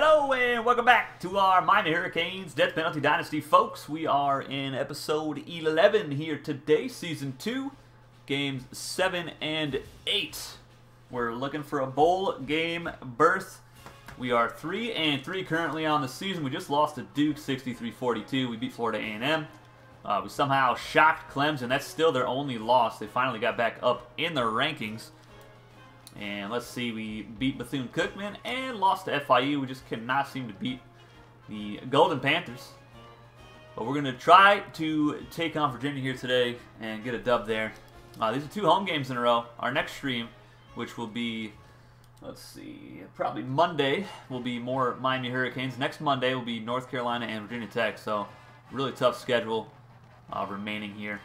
Hello and welcome back to our Miami Hurricanes Death Penalty Dynasty, folks. We are in episode 11 here today, season 2, games 7 and 8. We're looking for a bowl game berth. We are 3-3 currently on the season. We just lost to Duke 63-42. We beat Florida A&M. We somehow shocked Clemson. That's still their only loss. They finally got back up in the rankings. And let's see, we beat Bethune-Cookman and lost to FIU. We just cannot seem to beat the Golden Panthers. But we're going to try to take on Virginia here today and get a dub there. These are two home games in a row. Our next stream, which will be, let's see, probably Monday, will be more Miami Hurricanes. Next Monday will be North Carolina and Virginia Tech. So really tough schedule remaining here.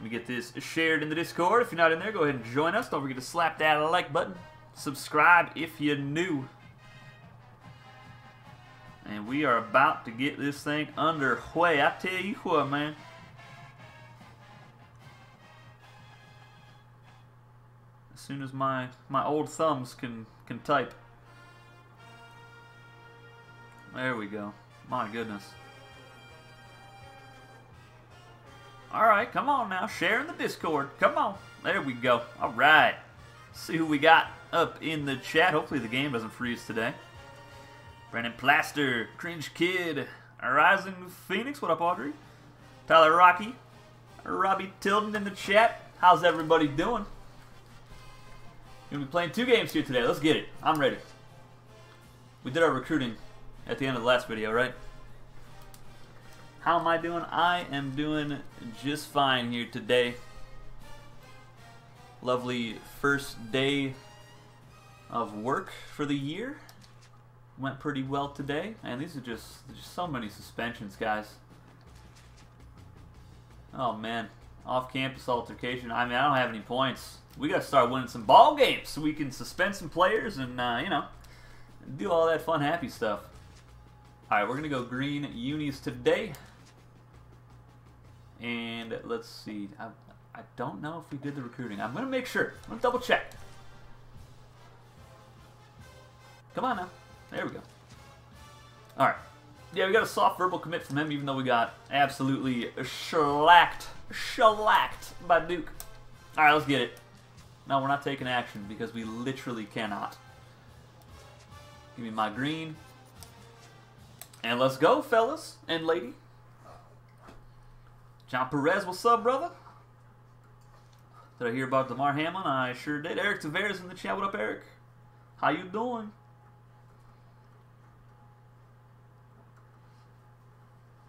Let me get this shared in the Discord. If you're not in there, go ahead and join us. Don't forget to slap that like button. Subscribe if you're new. And we are about to get this thing underway. I tell you what, man. As soon as my old thumbs can type. There we go. My goodness. Alright, come on now. Share in the Discord. Come on. There we go. Alright. See who we got up in the chat. Hopefully the game doesn't freeze today. Brandon Plaster, Cringe Kid, Rising Phoenix. What up, Audrey? Tyler Rocky, Robbie Tilden in the chat. How's everybody doing? Gonna be playing two games here today. Let's get it. I'm ready. We did our recruiting at the end of the last video, right? How am I doing? I am doing just fine here today. Lovely first day of work for the year. Went pretty well today. And these are just so many suspensions, guys. Oh, man. Off-campus altercation. I mean, I don't have any points. We got to start winning some ball games so we can suspend some players and, you know, do all that fun, happy stuff. All right, we're going to go green unis today. And let's see. I don't know if we did the recruiting. I'm going to make sure. I'm going to double check. Come on now. There we go. All right. Yeah, we got a soft verbal commit from him, even though we got absolutely shellacked by Duke. All right, let's get it. No, we're not taking action because we literally cannot. Give me my green. And let's go, fellas and lady. John Perez, what's up, brother? Did I hear about Damar Hamlin? I sure did. Eric Tavares in the chat. What up, Eric? How you doing?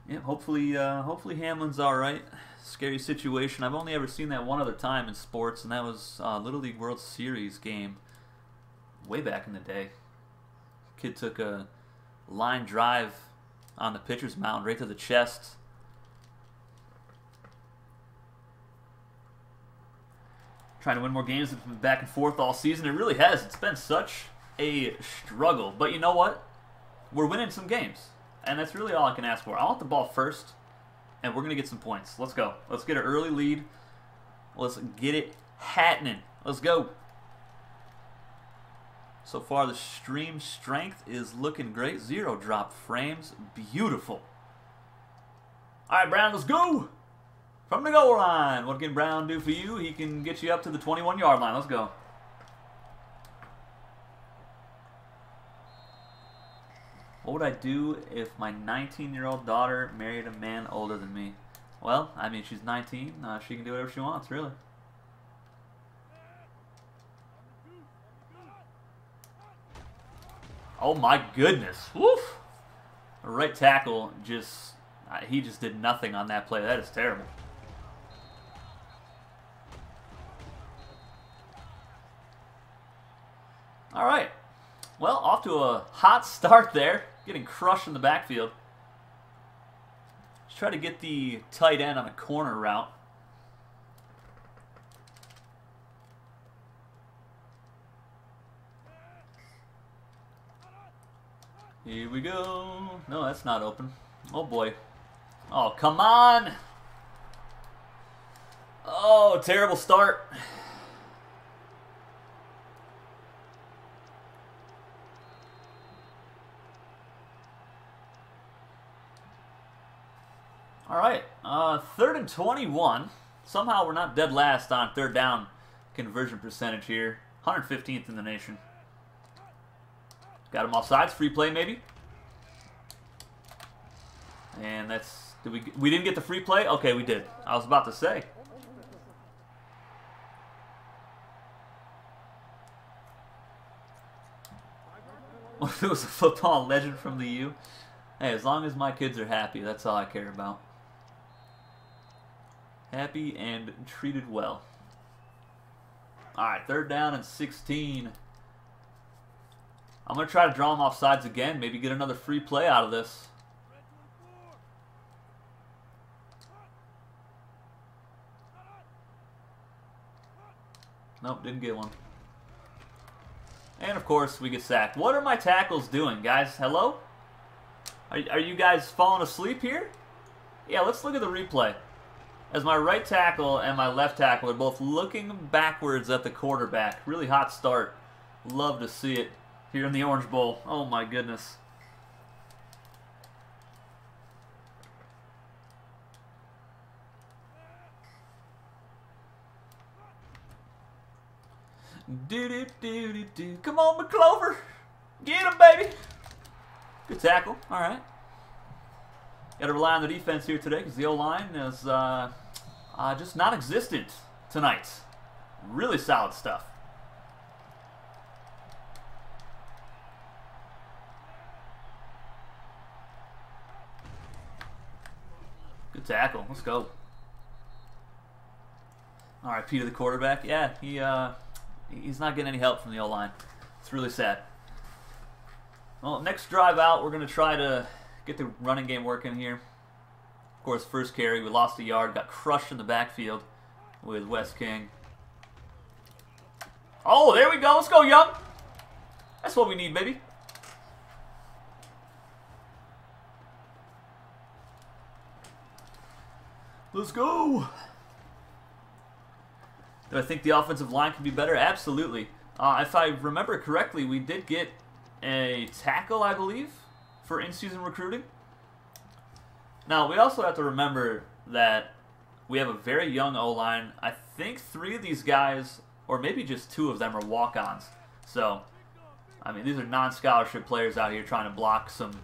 Yeah, hopefully Hamlin's all right. Scary situation. I've only ever seen that one other time in sports, and that was Little League World Series game way back in the day. Kid took a line drive on the pitcher's mound right to the chest. Trying to win more games. It's been back and forth all season. It really has. It's been such a struggle. But you know what? We're winning some games. And that's really all I can ask for. I want the ball first, and we're going to get some points. Let's go. Let's get an early lead. Let's get it happening. Let's go. So far, the stream strength is looking great. 0 drop frames. Beautiful. All right, Brown, let's go. From the goal line. What can Brown do for you? He can get you up to the 21-yard line. Let's go. What would I do if my 19-year-old daughter married a man older than me? Well, I mean, she's 19. She can do whatever she wants, really. Oh my goodness. Woof. The right tackle he just did nothing on that play. That is terrible. All right. Well, off to a hot start there. Getting crushed in the backfield. Let's try to get the tight end on a corner route. Here we go. No, that's not open. Oh, boy. Oh, come on. Oh, terrible start. All right, 3rd and 21. Somehow we're not dead last on third down conversion percentage here. 115th in the nation. Got him off sides. Free play, maybe. And that's... Did we didn't get the free play? Okay, we did. I was about to say. It was a football legend from the U. Hey, as long as my kids are happy, that's all I care about. Happy and treated well. All right, 3rd down and 16. I'm going to try to draw them off sides again. Maybe get another free play out of this. Nope, didn't get one. And, of course, we get sacked. What are my tackles doing, guys? Hello? Are you guys falling asleep here? Yeah, let's look at the replay. As my right tackle and my left tackle are both looking backwards at the quarterback. Really hot start. Love to see it here in the Orange Bowl. Oh, my goodness. Do-do-do-do-do. Come on, McClover. Get him, baby. Good tackle. All right. Got to rely on the defense here today because the O-line is just non-existent tonight. Really solid stuff. Good tackle. Let's go. All right, Peter, the quarterback. Yeah, he's not getting any help from the O-line. It's really sad. Well, next drive out, we're going to try to get the running game working here. Of course, first carry, we lost a yard, got crushed in the backfield with Wes King. Oh, there we go. Let's go, Young. That's what we need, baby. Let's go. Do I think the offensive line could be better? Absolutely. If I remember correctly, we did get a tackle, I believe, for in-season recruiting. Now, we also have to remember that we have a very young O-line. I think 3 of these guys, or maybe just 2 of them, are walk-ons. So, I mean, these are non-scholarship players out here trying to block some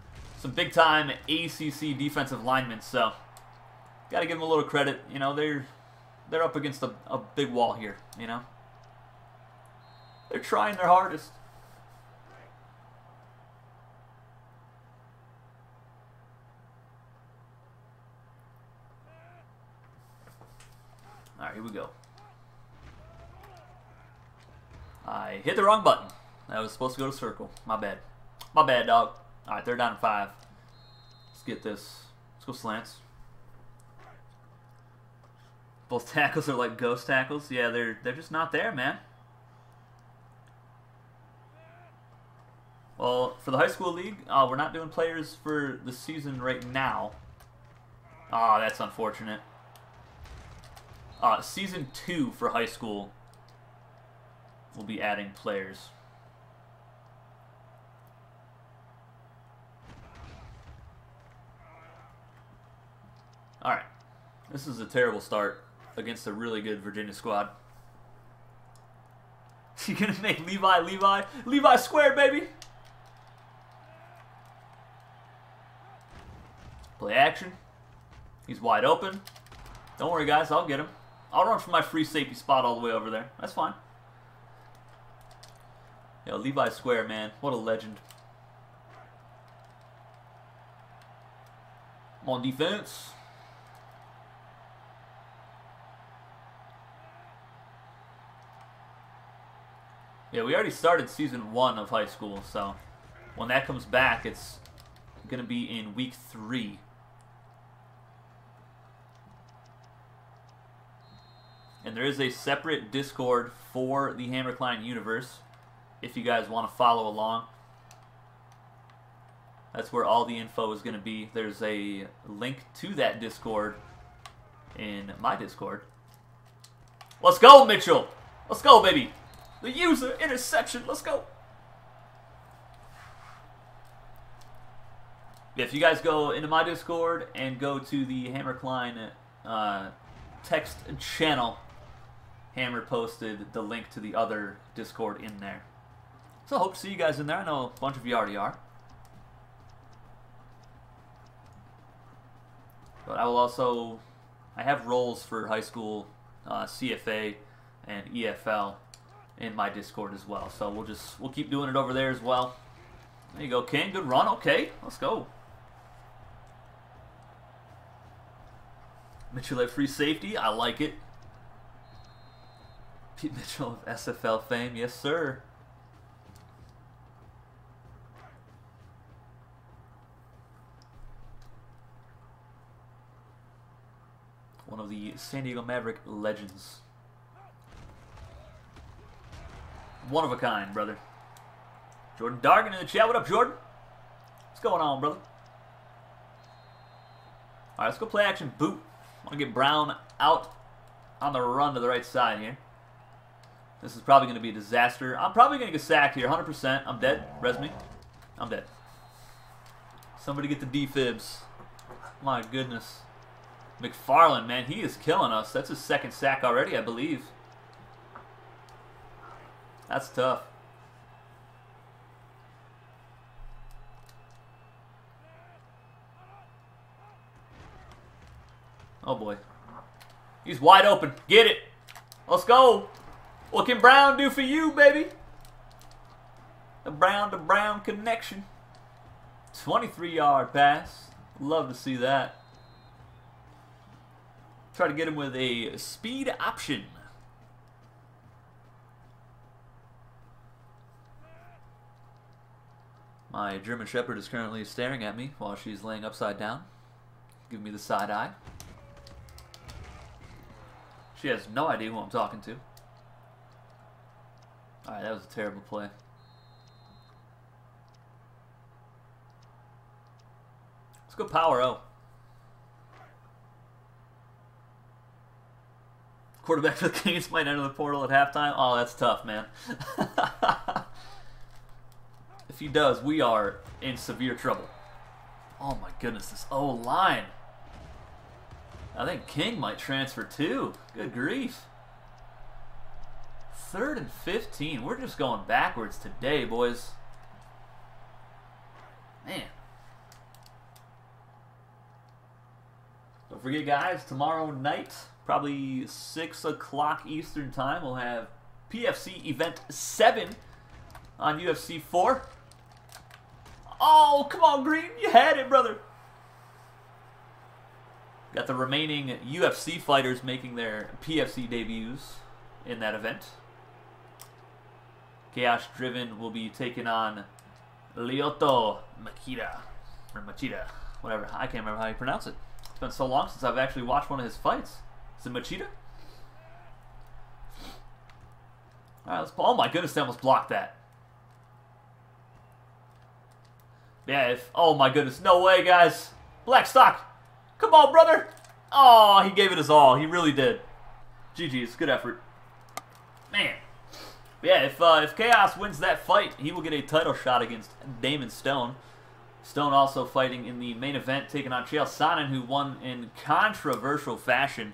big-time ACC defensive linemen. So, got to give them a little credit. You know, they're up against a big wall here, you know. They're trying their hardest. All right, here we go. I hit the wrong button. That was supposed to go to circle. My bad. My bad, dog. All right, 3rd down and 5. Let's get this. Let's go slants. Both tackles are like ghost tackles. Yeah, they're just not there, man. Well, for the high school league, we're not doing players for the season right now. Ah, that's unfortunate. Season 2 for high school will be adding players. All right, this is a terrible start against a really good Virginia squad. You're gonna make Levi Squair, baby. Play action. He's wide open. Don't worry, guys. I'll get him. I'll run for my free safety spot all the way over there. That's fine. Yo, Levi Squair, man. What a legend. I'm on defense. Yeah, we already started season 1 of high school, so when that comes back, it's going to be in week 3. And there is a separate Discord for the HammerKline universe, if you guys want to follow along. That's where all the info is going to be. There's a link to that Discord in my Discord. Let's go, Mitchell! Let's go, baby! The user interception. Let's go. if you guys go into my Discord and go to the Hammer Klein text channel, Hammer posted the link to the other Discord in there. So I hope to see you guys in there. I know a bunch of you already are. But I will also, I have roles for high school CFA and EFL in my Discord as well. So we'll keep doing it over there as well. There you go, King. Good run. Okay, let's go. Mitchell at free safety. I like it. Pete Mitchell of SFL fame. Yes, sir. One of the San Diego Maverick legends. One of a kind, brother. Jordan Dargan in the chat. What up, Jordan? What's going on, brother? All right, let's go play action boot. I want to get Brown out on the run to the right side here. This is probably going to be a disaster. I'm probably going to get sacked here, 100%. I'm dead. Res me. I'm dead. Somebody get the D-fibs. My goodness. McFarland, man, he is killing us. That's his second sack already, I believe. That's tough. Oh, boy. He's wide open. Get it. Let's go. What can Brown do for you, baby? The Brown-to-Brown connection. 23-yard pass. Love to see that. Try to get him with a speed option. My German Shepherd is currently staring at me while she's laying upside down. Give me the side eye. She has no idea who I'm talking to. Alright, that was a terrible play. Let's go power O. Quarterback for the Kings might enter the portal at halftime. Oh, that's tough, man. If he does, we are in severe trouble. Oh my goodness, this O-line. I think King might transfer too. Good grief. 3rd and 15. We're just going backwards today, boys. Man. Don't forget, guys, tomorrow night, probably 6 o'clock Eastern time, we'll have PFC Event 7 on UFC 4. Oh, come on, Green. You had it, brother. Got the remaining UFC fighters making their PFC debuts in that event. Chaos Driven will be taking on Lyoto Machida. Or Machida. Whatever. I can't remember how you pronounce it. It's been so long since I've actually watched one of his fights. Is it Machida? Alright, let's... Oh my goodness, they almost blocked that. Yeah, if... Oh my goodness. No way, guys. Blackstock. Come on, brother. Oh, he gave it his all. He really did. GG's. Good effort. Man. Yeah, if Chaos wins that fight, he will get a title shot against Damon Stone. Stone also fighting in the main event, taking on Chael Sonnen, who won in controversial fashion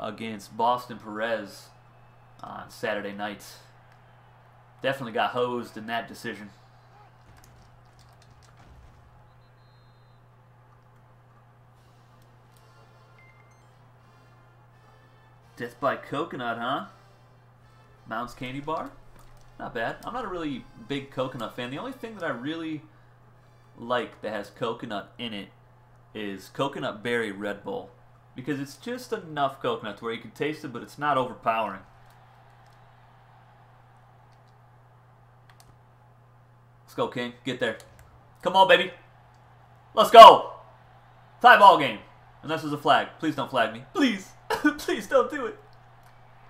against Boston Perez on Saturday night. Definitely got hosed in that decision. Death by coconut, huh? Mounds Candy Bar? Not bad. I'm not a really big coconut fan. The only thing that I really like that has coconut in it is coconut berry Red Bull. Because it's just enough coconut to where you can taste it, but it's not overpowering. Let's go, King. Get there. Come on, baby. Let's go. Tie ball game. Unless there's a flag. Please don't flag me. Please. Please don't do it.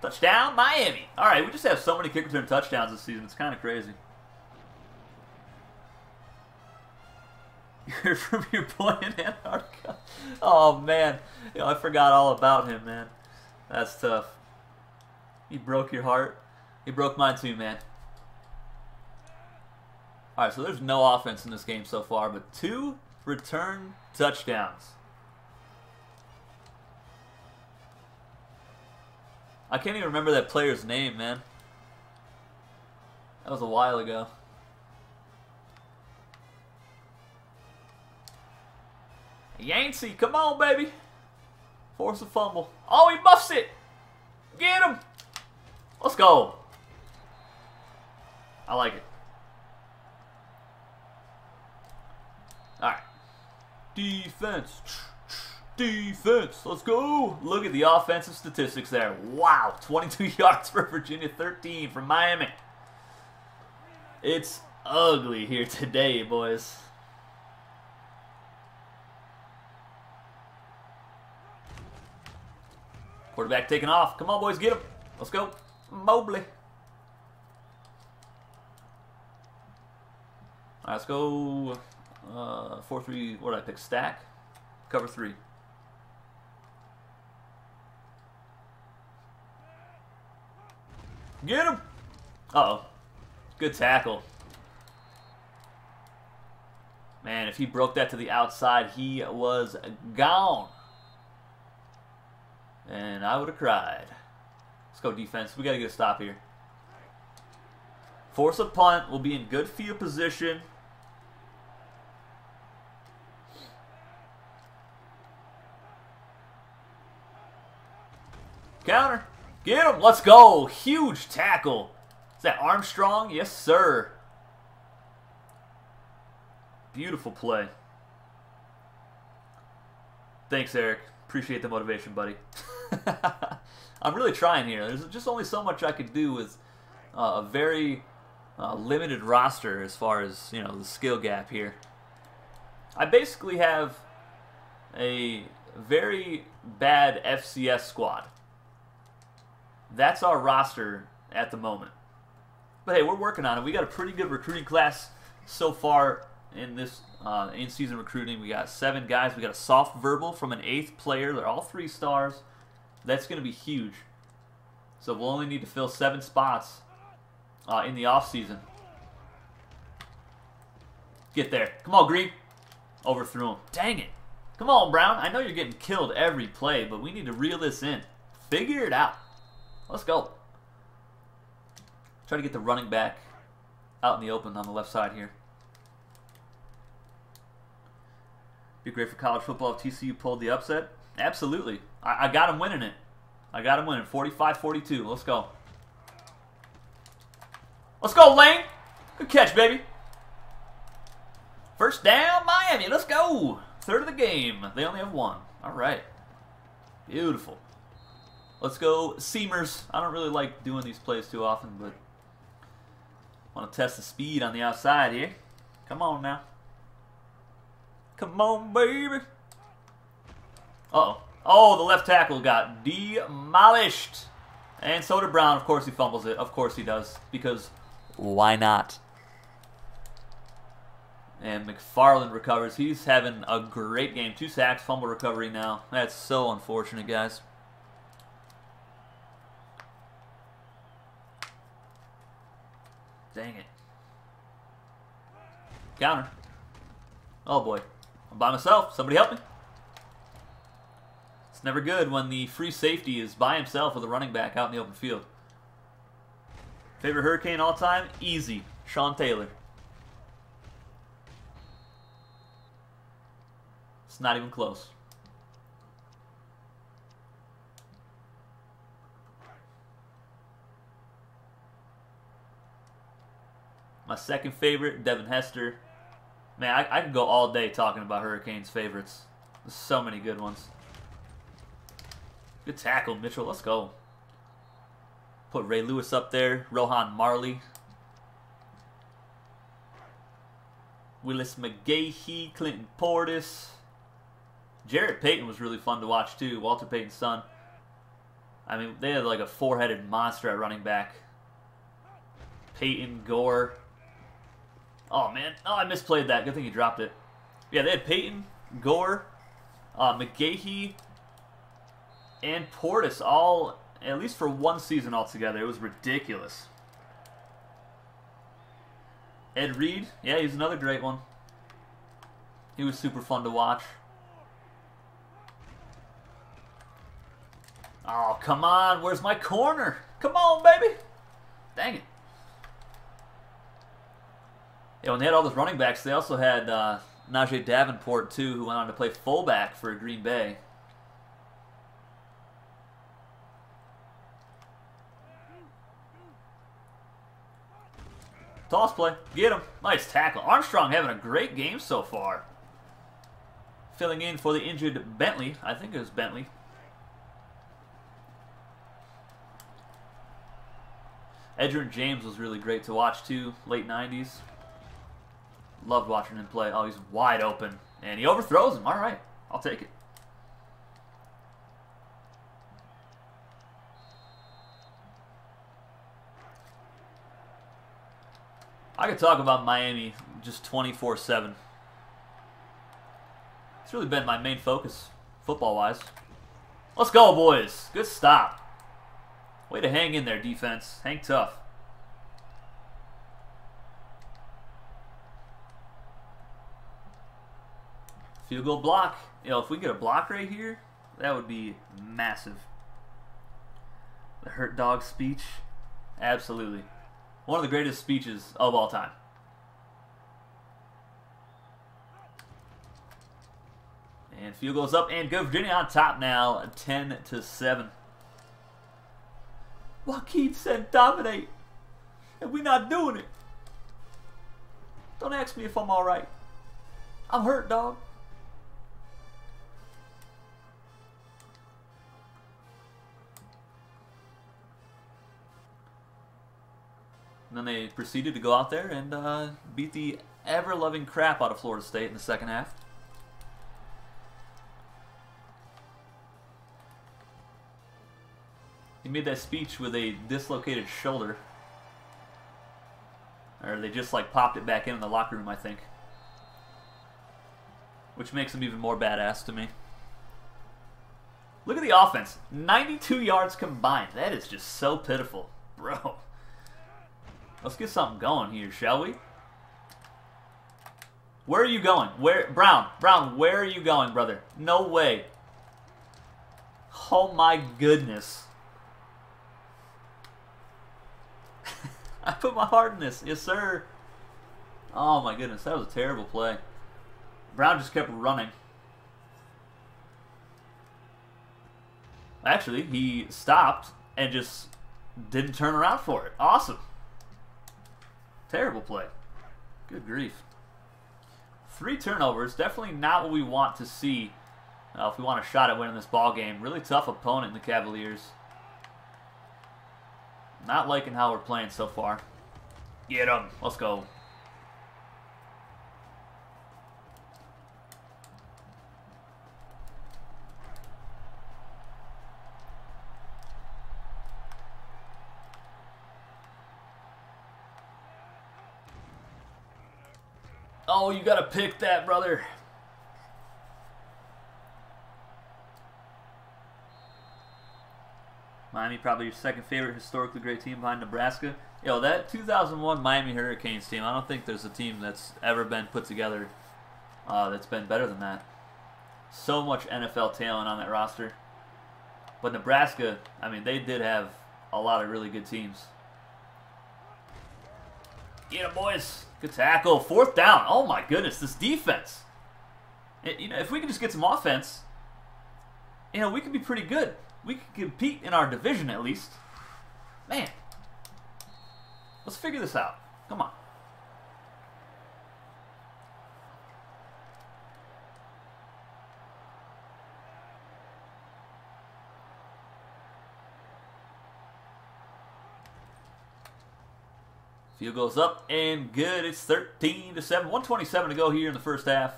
Touchdown, Miami. All right, we just have so many kick return touchdowns this season. It's kind of crazy. You heard from your boy in Antarctica. Oh, man. You know, I forgot all about him, man. That's tough. He broke your heart. He broke mine too, man. All right, so there's no offense in this game so far, but 2 return touchdowns. I can't even remember that player's name, man. That was a while ago. Yancey, come on, baby. Force a fumble. Oh, he muffs it. Get him. Let's go. I like it. All right. Defense. Defense. Let's go. Look at the offensive statistics there. Wow. 22 yards for Virginia, 13 for Miami. It's ugly here today, boys. Quarterback taking off. Come on, boys. Get him. Let's go. Mobley. All right, let's go. 4-3. What did I pick? Stack. Cover 3. Get him. Uh-oh. Good tackle. Man, if he broke that to the outside, he was gone. And I would have cried. Let's go defense. We got to get a stop here. Force a punt. We'll be in good field position. Counter. Get him. Let's go. Huge tackle. Is that Armstrong? Yes, sir. Beautiful play. Thanks, Eric. Appreciate the motivation, buddy. I'm really trying here. There's just only so much I could do with a very limited roster as far as, you know, the skill gap here. I basically have a very bad FCS squad. That's our roster at the moment. But hey, we're working on it. We got a pretty good recruiting class so far in this in-season recruiting. We got 7 guys. We got a soft verbal from an 8th player. They're all 3 stars. That's going to be huge. So we'll only need to fill 7 spots in the offseason. Get there. Come on, Green. Overthrew him. Dang it. Come on, Brown. I know you're getting killed every play, but we need to reel this in. Figure it out. Let's go. Try to get the running back out in the open on the left side here. Be great for college football if TCU pulled the upset. Absolutely. I got him winning it. I got him winning. 45-42. Let's go. Let's go, Lane. Good catch, baby. First down, Miami. Let's go. 3rd of the game. They only have 1. All right. Beautiful. Let's go seamers. I don't really like doing these plays too often, but I want to test the speed on the outside here. Come on now. Come on, baby. Uh-oh. Oh, the left tackle got demolished. And so did Brown. Of course he fumbles it. Of course he does. Because why not? And McFarland recovers. He's having a great game. 2 sacks, fumble recovery now. That's so unfortunate, guys. Dang it. Counter. Oh, boy. I'm by myself. Somebody help me. It's never good when the free safety is by himself with a running back out in the open field. Favorite Hurricane all time? Easy. Sean Taylor. It's not even close. My second favorite, Devin Hester. Man, I could go all day talking about Hurricanes favorites. There's so many good ones. Good tackle, Mitchell. Let's go. Put Ray Lewis up there. Rohan Marley. Willis McGahee. Clinton Portis. Jared Payton was really fun to watch, too. Walter Payton's son. I mean, they had like a 4-headed monster at running back. Payton, Gore. Oh, man. Oh, I misplayed that. Good thing he dropped it. Yeah, they had Payton, Gore, McGahee, and Portis all, at least for 1 season altogether. It was ridiculous. Ed Reed, yeah, he's another great one. He was super fun to watch. Oh, come on, where's my corner? Come on, baby! Dang it. Yeah, when they had all those running backs, they also had Najee Davenport, too, who went on to play fullback for Green Bay. Toss play. Get him. Nice tackle. Armstrong having a great game so far. Filling in for the injured Bentley. I think it was Bentley. Edgerrin James was really great to watch, too. Late 90s. Loved watching him play. Oh, he's wide open. And he overthrows him. All right. I'll take it. I could talk about Miami just 24/7. It's really been my main focus, football-wise. Let's go, boys. Good stop. Way to hang in there, defense. Hang tough. Field goal block. You know, if we get a block right here, that would be massive. The Hurt Dog speech. Absolutely. One of the greatest speeches of all time. And field goes up and good. Virginia on top now, 10-7. Joaquin said dominate, and we're not doing it. Don't ask me if I'm all right. I'm hurt, dog. And then they proceeded to go out there and beat the ever-loving crap out of Florida State in the second half. He made that speech with a dislocated shoulder. Or they just like popped it back in the locker room, I think. Which makes him even more badass to me. Look at the offense. 92 yards combined. That is just so pitiful. Bro. Let's get something going here, shall we? Where are you going? Where, Brown? Brown, where are you going, brother? No way. Oh my goodness. I put my heart in this. Yes, sir. Oh my goodness, that was a terrible play. Brown just kept running. Actually, he stopped and just didn't turn around for it. Awesome. Terrible play. Good grief. 3 turnovers. Definitely not what we want to see if we want a shot at winning this ball game. Really tough opponent in the Cavaliers. Not liking how we're playing so far. Get him. Let's go. Oh, you gotta pick that, brother. Miami, probably your second favorite historically great team behind Nebraska. Yo, that 2001 Miami Hurricanes team, I don't think there's a team that's ever been put together that's been better than that. So much NFL talent on that roster. But Nebraska, I mean, they did have a lot of really good teams. Get him, boys. Good tackle. 4th down. Oh, my goodness. This defense. It, you know, if we can just get some offense, you know, we could be pretty good. We could compete in our division, at least. Man. Let's figure this out. Come on. Field goes up and good. It's 13-7. 1:27 to go here in the first half.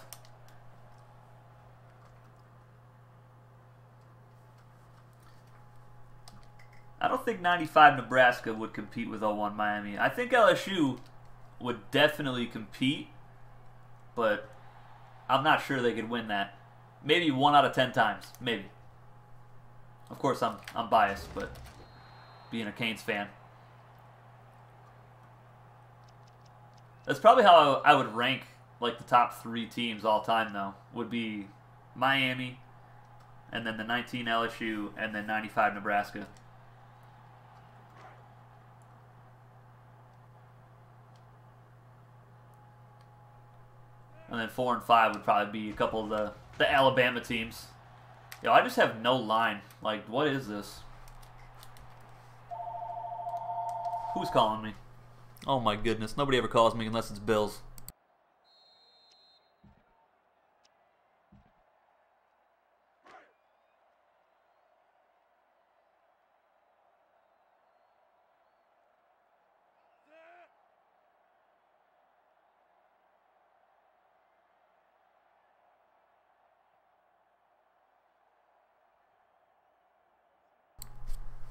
I don't think 95 Nebraska would compete with 01 Miami. I think LSU would definitely compete, but I'm not sure they could win that. Maybe 1 out of 10 times. Maybe. Of course, I'm biased, but being a Canes fan. That's probably how I would rank like the top three teams all time, though. Would be Miami, and then the 19 LSU, and then 95 Nebraska. And then 4 and 5 would probably be a couple of the Alabama teams. Yo, I just have no line. Like, what is this? Who's calling me? Oh my goodness, nobody ever calls me unless it's Bills.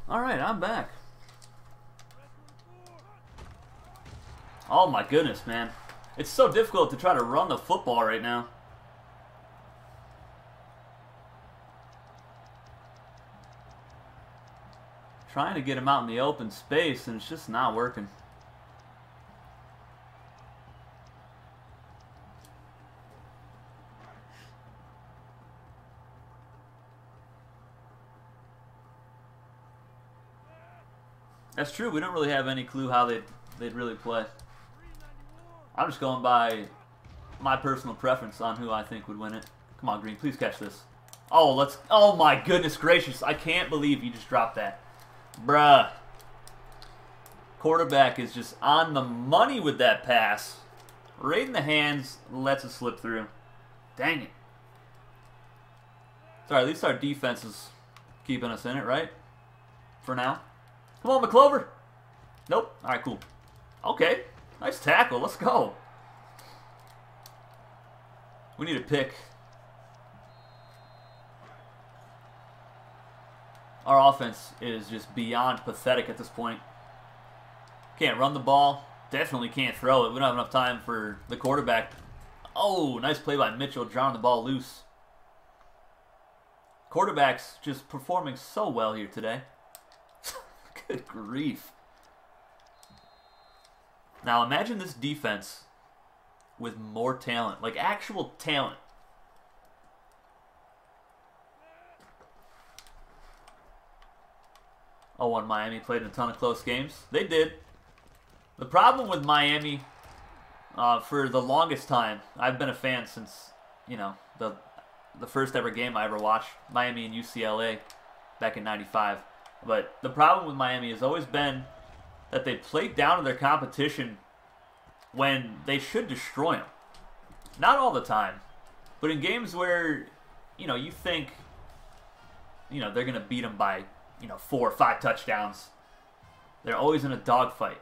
Alright, I'm back. Oh my goodness, man. It's so difficult to try to run the football right now. Trying to get him out in the open space, and it's just not working. That's true. We don't really have any clue how they'd really play. I'm just going by my personal preference on who I think would win it. Come on, Green. Please catch this. Oh, let's... Oh, my goodness gracious. I can't believe you just dropped that. Bruh. Quarterback is just on the money with that pass. Right in the hands. Lets it slip through. Dang it. Sorry, at least our defense is keeping us in it, right? For now. Come on, McClover. Nope. All right, cool. Okay. Nice tackle. Let's go. We need a pick. Our offense is just beyond pathetic at this point. Can't run the ball. Definitely can't throw it. We don't have enough time for the quarterback. Oh, nice play by Mitchell, drawing the ball loose. Quarterback's just performing so well here today. Good grief. Now imagine this defense with more talent, like actual talent. Oh, and Miami played in a ton of close games. They did. The problem with Miami for the longest time, I've been a fan since, you know, the first ever game I ever watched, Miami and UCLA back in '95. But the problem with Miami has always been that they play down to their competition when they should destroy them. Not all the time, but in games where, you know, you think, you know, they're going to beat them by, you know, 4 or 5 touchdowns. They're always in a dogfight.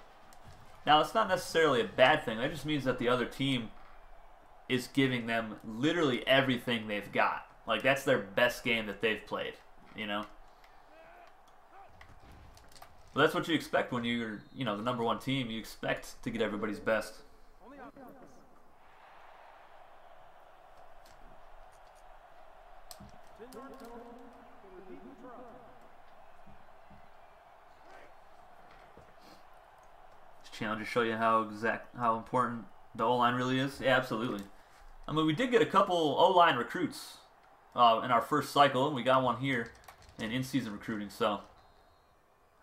Now, it's not necessarily a bad thing. That just means that the other team is giving them literally everything they've got. Like, that's their best game that they've played, you know? Well, that's what you expect when you're, you know, the number 1 team. You expect to get everybody's best. This challenge to show you how important the O-line really is. Yeah, absolutely. I mean, we did get a couple O-line recruits in our first cycle, and we got one here in in-season recruiting. So.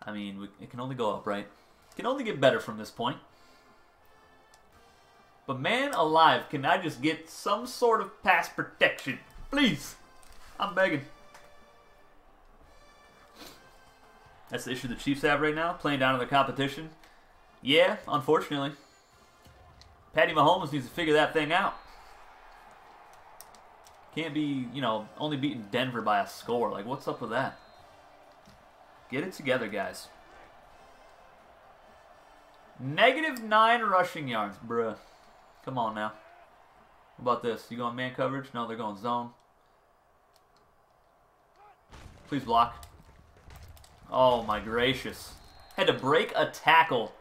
I mean, it can only go up, right? It can only get better from this point. But man alive, can I just get some sort of pass protection? Please! I'm begging. That's the issue the Chiefs have right now, playing down to their competition. Yeah, unfortunately. Patty Mahomes needs to figure that thing out. Can't be, you know, only beating Denver by a score. Like, what's up with that? Get it together, guys. -9 rushing yards, bruh. Come on now. How about this? You going man coverage? No, they're going zone. Please block. Oh, my gracious. Had to break a tackle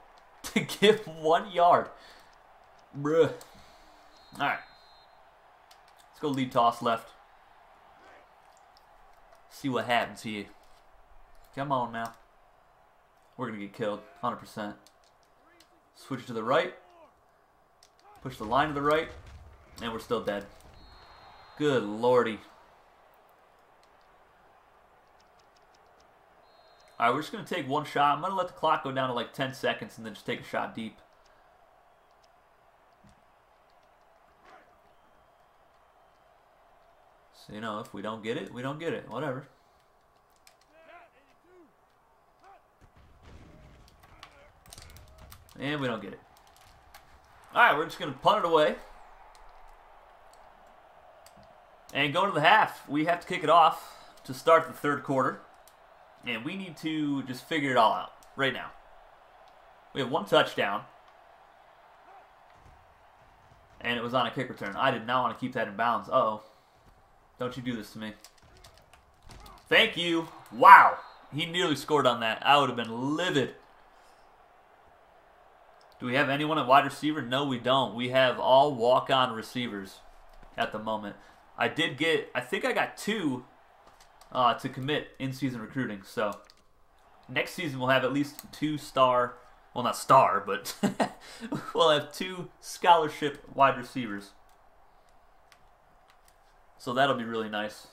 to give 1 yard. Bruh. Alright. Let's go lead toss left. See what happens here. Come on now. We're going to get killed, 100%. Switch to the right. Push the line to the right, and we're still dead. Good lordy. Alright, we're just going to take one shot. I'm going to let the clock go down to like 10 seconds and then just take a shot deep. So, you know, if we don't get it, we don't get it. Whatever. And we don't get it. Alright, we're just going to punt it away. And go to the half. We have to kick it off to start the third quarter. And we need to just figure it all out right now. We have one touchdown. And it was on a kick return. I did not want to keep that in bounds. Uh-oh. Don't you do this to me. Thank you. Wow. He nearly scored on that. I would have been livid. Do we have anyone at wide receiver? No, we don't. We have all walk-on receivers at the moment. I did get, I think I got two to commit in-season recruiting. So next season we'll have at least two star, well not star, but we'll have two scholarship wide receivers. So that'll be really nice.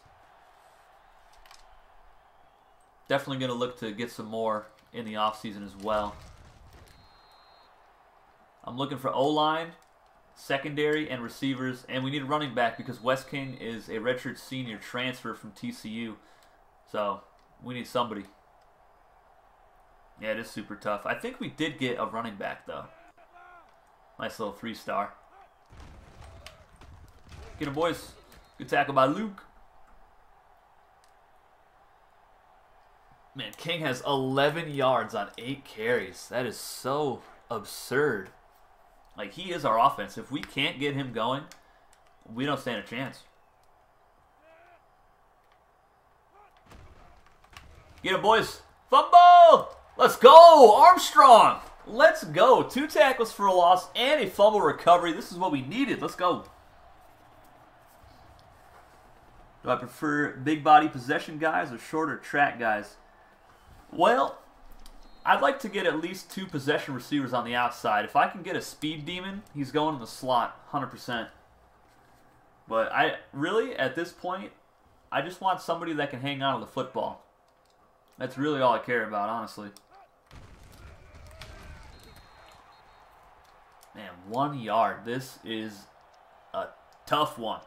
Definitely going to look to get some more in the offseason as well. I'm looking for O-line, secondary, and receivers. And we need a running back because Wes King is a redshirt senior transfer from TCU. So we need somebody. Yeah, it is super tough. I think we did get a running back, though. Nice little three-star. Get him, boys. Good tackle by Luke. Man, King has 11 yards on 8 carries. That is so absurd. Like, he is our offense. If we can't get him going, we don't stand a chance. Get him, boys. Fumble! Let's go! Armstrong! Let's go. 2 tackles for a loss and a fumble recovery. This is what we needed. Let's go. Do I prefer big body possession guys or shorter track guys? Well, I'd like to get at least 2 possession receivers on the outside. If I can get a speed demon, he's going in the slot 100%. But I really, at this point, I just want somebody that can hang on to the football. That's really all I care about, honestly. Man, 1 yard. This is a tough one.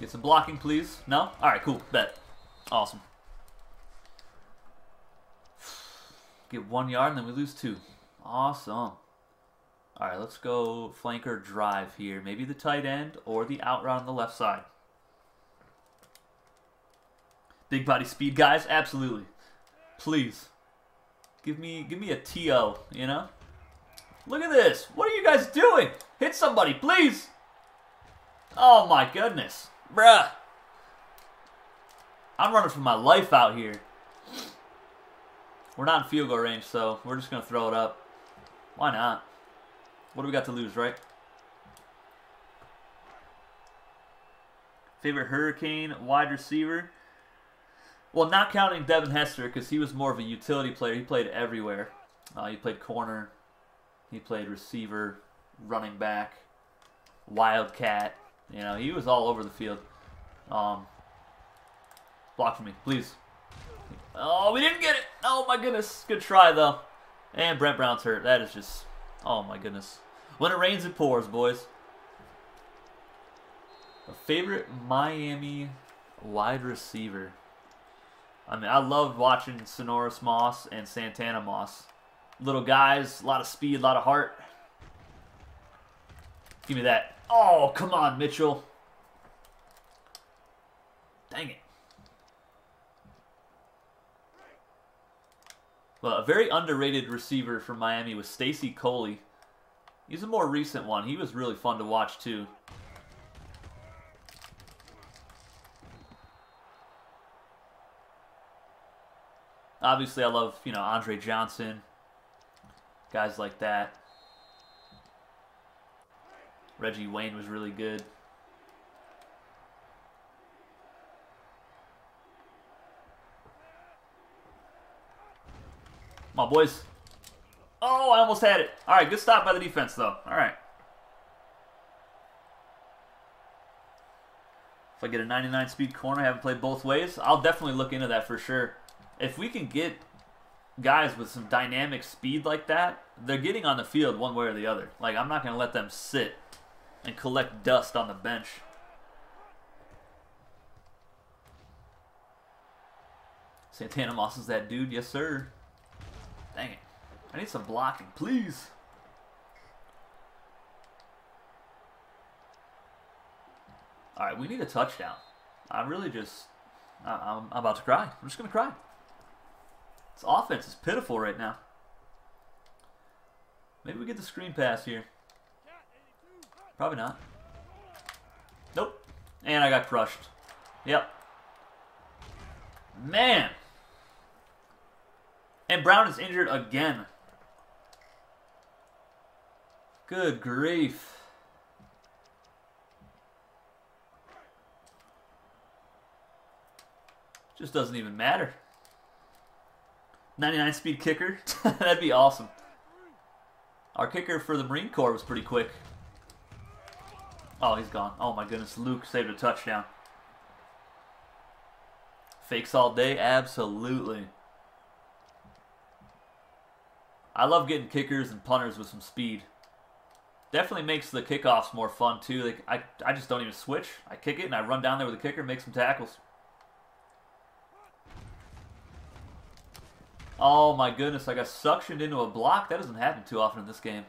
Get some blocking, please. No? Alright, cool. Bet. Awesome. Get 1 yard, and then we lose 2. Awesome. Alright, let's go flanker drive here. Maybe the tight end or the out route on the left side. Big body speed, guys? Absolutely. Please. Give me a TO, you know? Look at this. What are you guys doing? Hit somebody, please. Oh, my goodness. Bruh. I'm running for my life out here. We're not in field goal range, so we're just going to throw it up. Why not? What do we got to lose, right? Favorite Hurricane wide receiver? Well, not counting Devin Hester because he was more of a utility player. He played everywhere. He played corner. He played receiver, running back, wildcat. You know, he was all over the field. Block for me, please. Oh, we didn't get it. Oh, my goodness. Good try, though. And Brent Brown's hurt. That is just, oh, my goodness. When it rains, it pours, boys. A favorite Miami wide receiver. I mean, I loved watching Sonoris Moss and Santana Moss. Little guys, a lot of speed, a lot of heart. Give me that. Oh, come on, Mitchell. Dang it. Well, a very underrated receiver from Miami was Stacy Coley. He's a more recent one. He was really fun to watch, too. Obviously, I love, you know, Andre Johnson. Guys like that. Reggie Wayne was really good. Come on, boys. Oh, I almost had it. All right, good stop by the defense, though. All right. If I get a 99 speed corner, I haven't played both ways, I'll definitely look into that for sure. If we can get guys with some dynamic speed like that, they're getting on the field one way or the other. Like, I'm not going to let them sit and collect dust on the bench. Santana Moss is that dude. Yes, sir. Dang it. I need some blocking, please. All right, we need a touchdown. I really just... I'm about to cry. I'm just going to cry. This offense is pitiful right now. Maybe we get the screen pass here. Probably not. Nope. And I got crushed. Yep. Man. And Brown is injured again. Good grief. Just doesn't even matter. 99 speed kicker. That'd be awesome. Our kicker for the Marine Corps was pretty quick. Oh, he's gone. Oh my goodness, Luke saved a touchdown. Fakes all day? Absolutely. I love getting kickers and punters with some speed. Definitely makes the kickoffs more fun too. Like, I just don't even switch. I kick it and I run down there with the kicker and make some tackles. Oh my goodness, I got suctioned into a block. That doesn't happen too often in this game.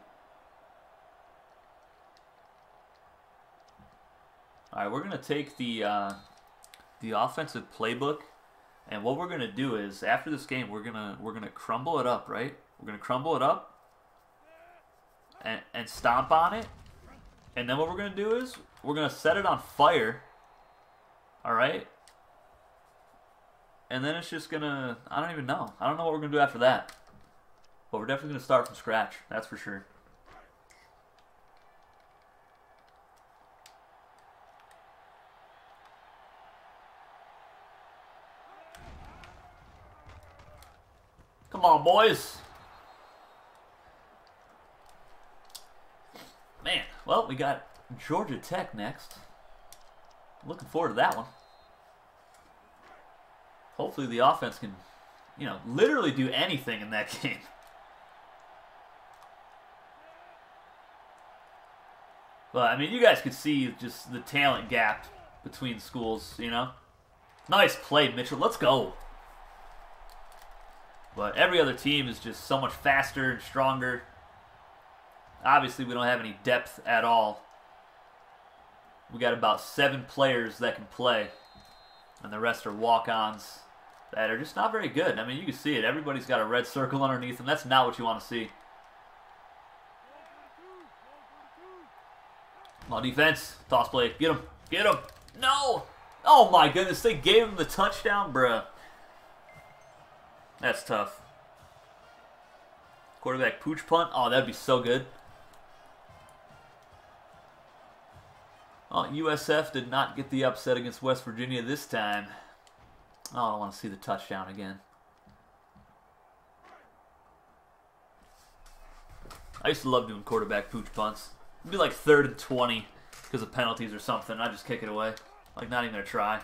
Alright, we're going to take the offensive playbook, and what we're going to do is, after this game, we're gonna crumble it up, right? We're going to crumble it up and stomp on it, and then what we're going to do is, we're going to set it on fire, alright? And then it's just going to, I don't even know. I don't know what we're going to do after that. But we're definitely going to start from scratch. That's for sure. Come on, boys. Man, well, we got Georgia Tech next. Looking forward to that one. Hopefully the offense can, you know, literally do anything in that game. But, I mean, you guys could see just the talent gap between schools, you know. Nice play, Mitchell. Let's go. But every other team is just so much faster and stronger. Obviously, we don't have any depth at all. We got about 7 players that can play. And the rest are walk-ons that are just not very good. I mean, you can see it. Everybody's got a red circle underneath them. That's not what you want to see. Come on, defense. Toss play. Get him. Get him. No! Oh, my goodness. They gave him the touchdown, bruh. That's tough. Quarterback pooch punt. Oh, that'd be so good. Well, USF did not get the upset against West Virginia this time. Oh, I don't want to see the touchdown again. I used to love doing quarterback pooch punts. It'd be like 3rd and 20 because of penalties or something, and I'd just kick it away. Like, not even a try.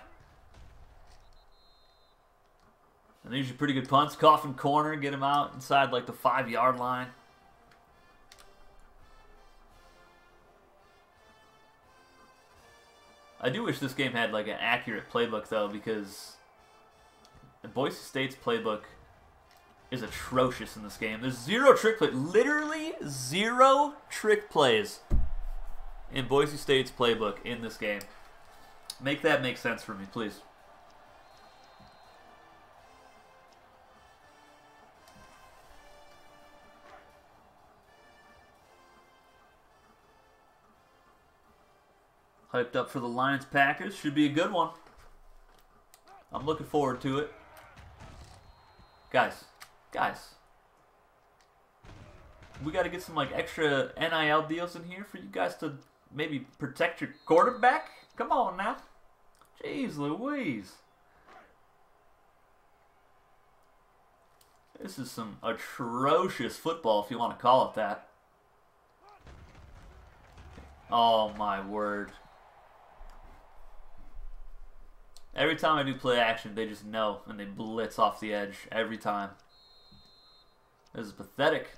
And they're usually pretty good punts. Coffin corner, get him out inside like the 5-yard line. I do wish this game had like an accurate playbook though, because Boise State's playbook is atrocious in this game. There's 0 trick plays. Literally 0 trick plays in Boise State's playbook in this game. Make that make sense for me, please. Hyped up for the Lions-Packers. Should be a good one. I'm looking forward to it. Guys. Guys. We got to get some like extra NIL deals in here for you guys to Maybe protect your quarterback? Come on now. Jeez Louise. This is some atrocious football, if you want to call it that. Oh, my word. Every time I do play action, they just know, and they blitz off the edge every time. This is pathetic.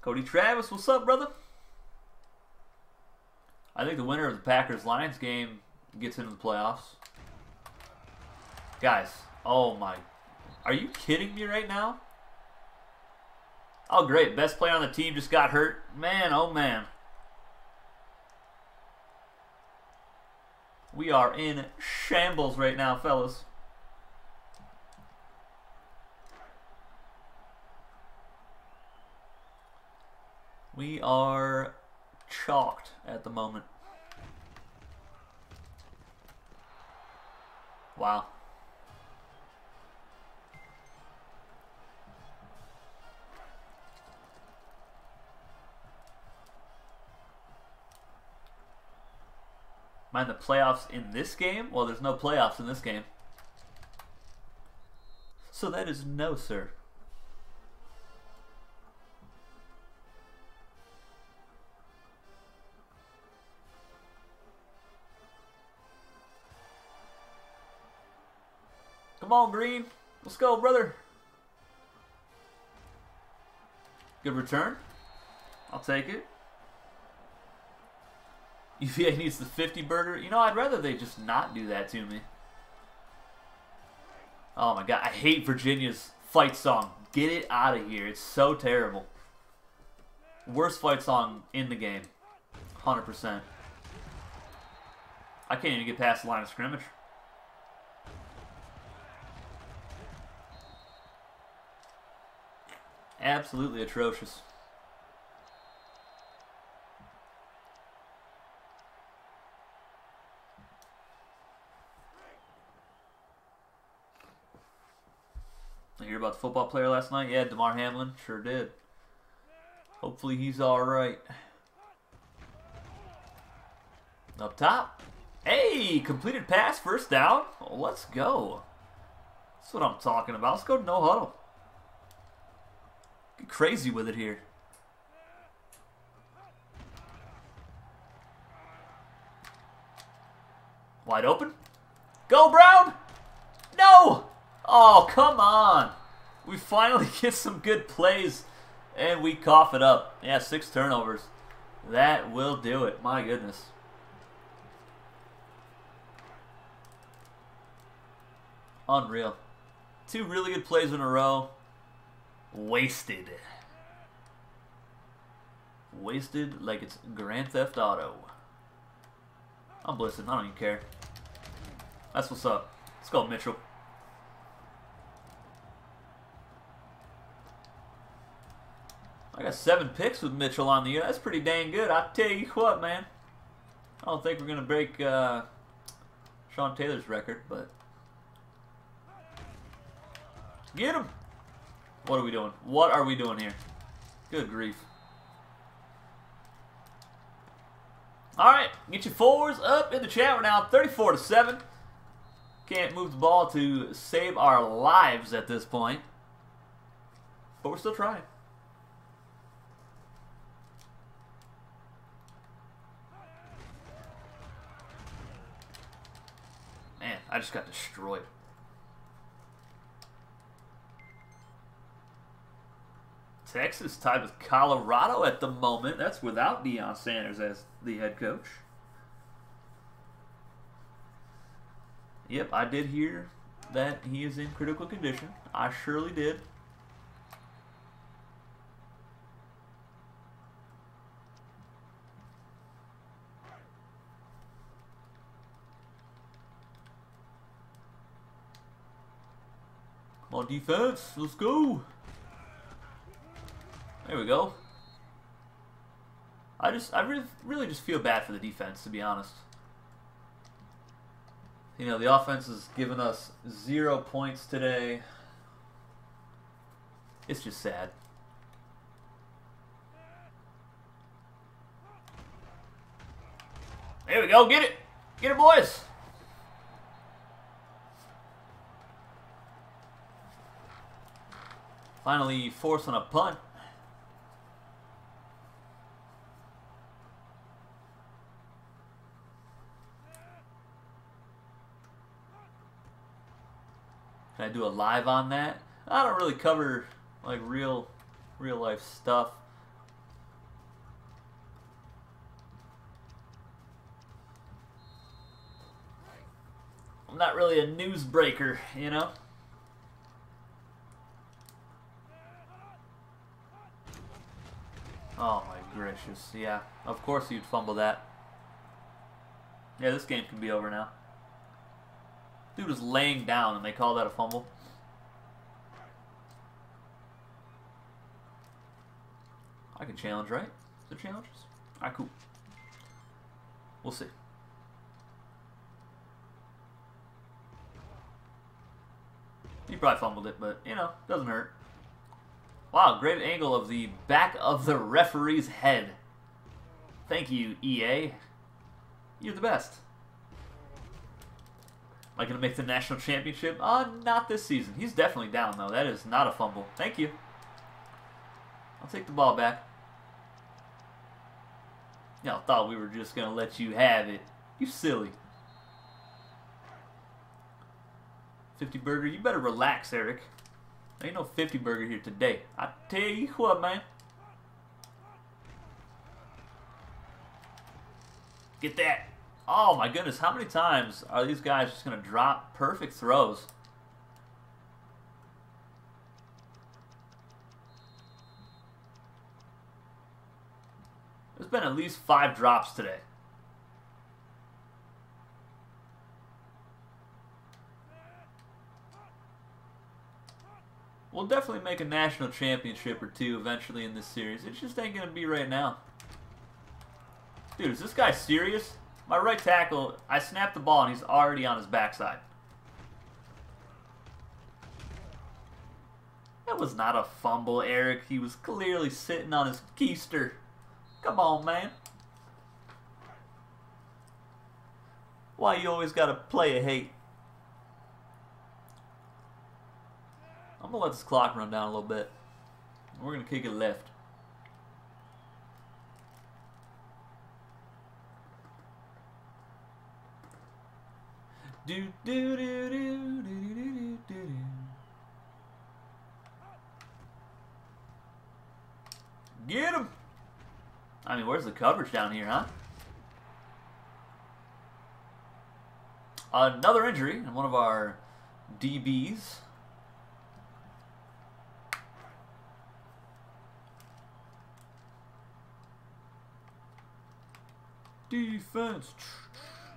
Cody Travis, what's up, brother? I think the winner of the Packers-Lions game gets into the playoffs. Guys, oh my. Are you kidding me right now? Oh, great. Best player on the team just got hurt. Man, oh man. We are in shambles right now, fellas. We are chalked at the moment. Wow. Mind the playoffs in this game? Well, there's no playoffs in this game. So that is no, sir. Come on, Green. Let's go, brother. Good return. I'll take it. UVA needs the 50-burger. You know, I'd rather they just not do that to me. Oh, my God. I hate Virginia's fight song. Get it out of here. It's so terrible. Worst fight song in the game. 100%. I can't even get past the line of scrimmage. Absolutely atrocious. Hear about the football player last night? Yeah, Damar Hamlin sure did. Hopefully he's all right. Up top. Hey, completed pass, first down. Oh, let's go. That's what I'm talking about. Let's go to no huddle. Get crazy with it here. Wide open. Go, Brown. No. Oh, come on. We finally get some good plays, and we cough it up. Yeah, 6 turnovers. That will do it. My goodness. Unreal. 2 really good plays in a row. Wasted. Wasted like it's Grand Theft Auto. I'm blitzing. I don't even care. That's what's up. Let's go, Mitchell. I got 7 picks with Mitchell on the year. That's pretty dang good. I'll tell you what, man. I don't think we're going to break Sean Taylor's record, but... Get him! What are we doing? What are we doing here? Good grief. Alright, get your fours up in the chat. We're now 34-7. Can't move the ball to save our lives at this point. But we're still trying. I just got destroyed. Texas tied with Colorado at the moment. That's without Deion Sanders as the head coach. Yep, I did hear that he is in critical condition. I surely did. On defense, let's go. There we go. I really just feel bad for the defense, to be honest. You know, the offense has given us 0 points today. It's just sad. There we go. Get it. Get it, boys. Finally forcing a punt. Can I do a live on that? I don't really cover like real life stuff. I'm not really a newsbreaker, you know? Oh my gracious, yeah. Of course you'd fumble that. Yeah, this game can be over now. Dude was laying down and they called that a fumble. I can challenge, right? Is there challenges? Alright, cool. We'll see. He probably fumbled it, but, you know, doesn't hurt. Wow, great angle of the back of the referee's head. Thank you, EA. You're the best. Am I going to make the national championship? Not this season. He's definitely down, though. That is not a fumble. Thank you. I'll take the ball back. Y'all thought we were just going to let you have it. You silly. 50 burger. You better relax, Eric. Ain't no 50 burger here today. I tell you what, man. Get that. Oh my goodness, how many times are these guys just gonna drop perfect throws? There's been at least 5 drops today. We'll definitely make a national championship or two eventually in this series. It just ain't gonna be right now. Dude, is this guy serious? My right tackle, I snapped the ball and he's already on his backside. That was not a fumble, Eric. He was clearly sitting on his keister. Come on, man. Why you always gotta play a hate? I'm gonna let this clock run down a little bit. We're gonna kick it left. Get him! I mean, where's the coverage down here, huh? Another injury in one of our DBs. Defense!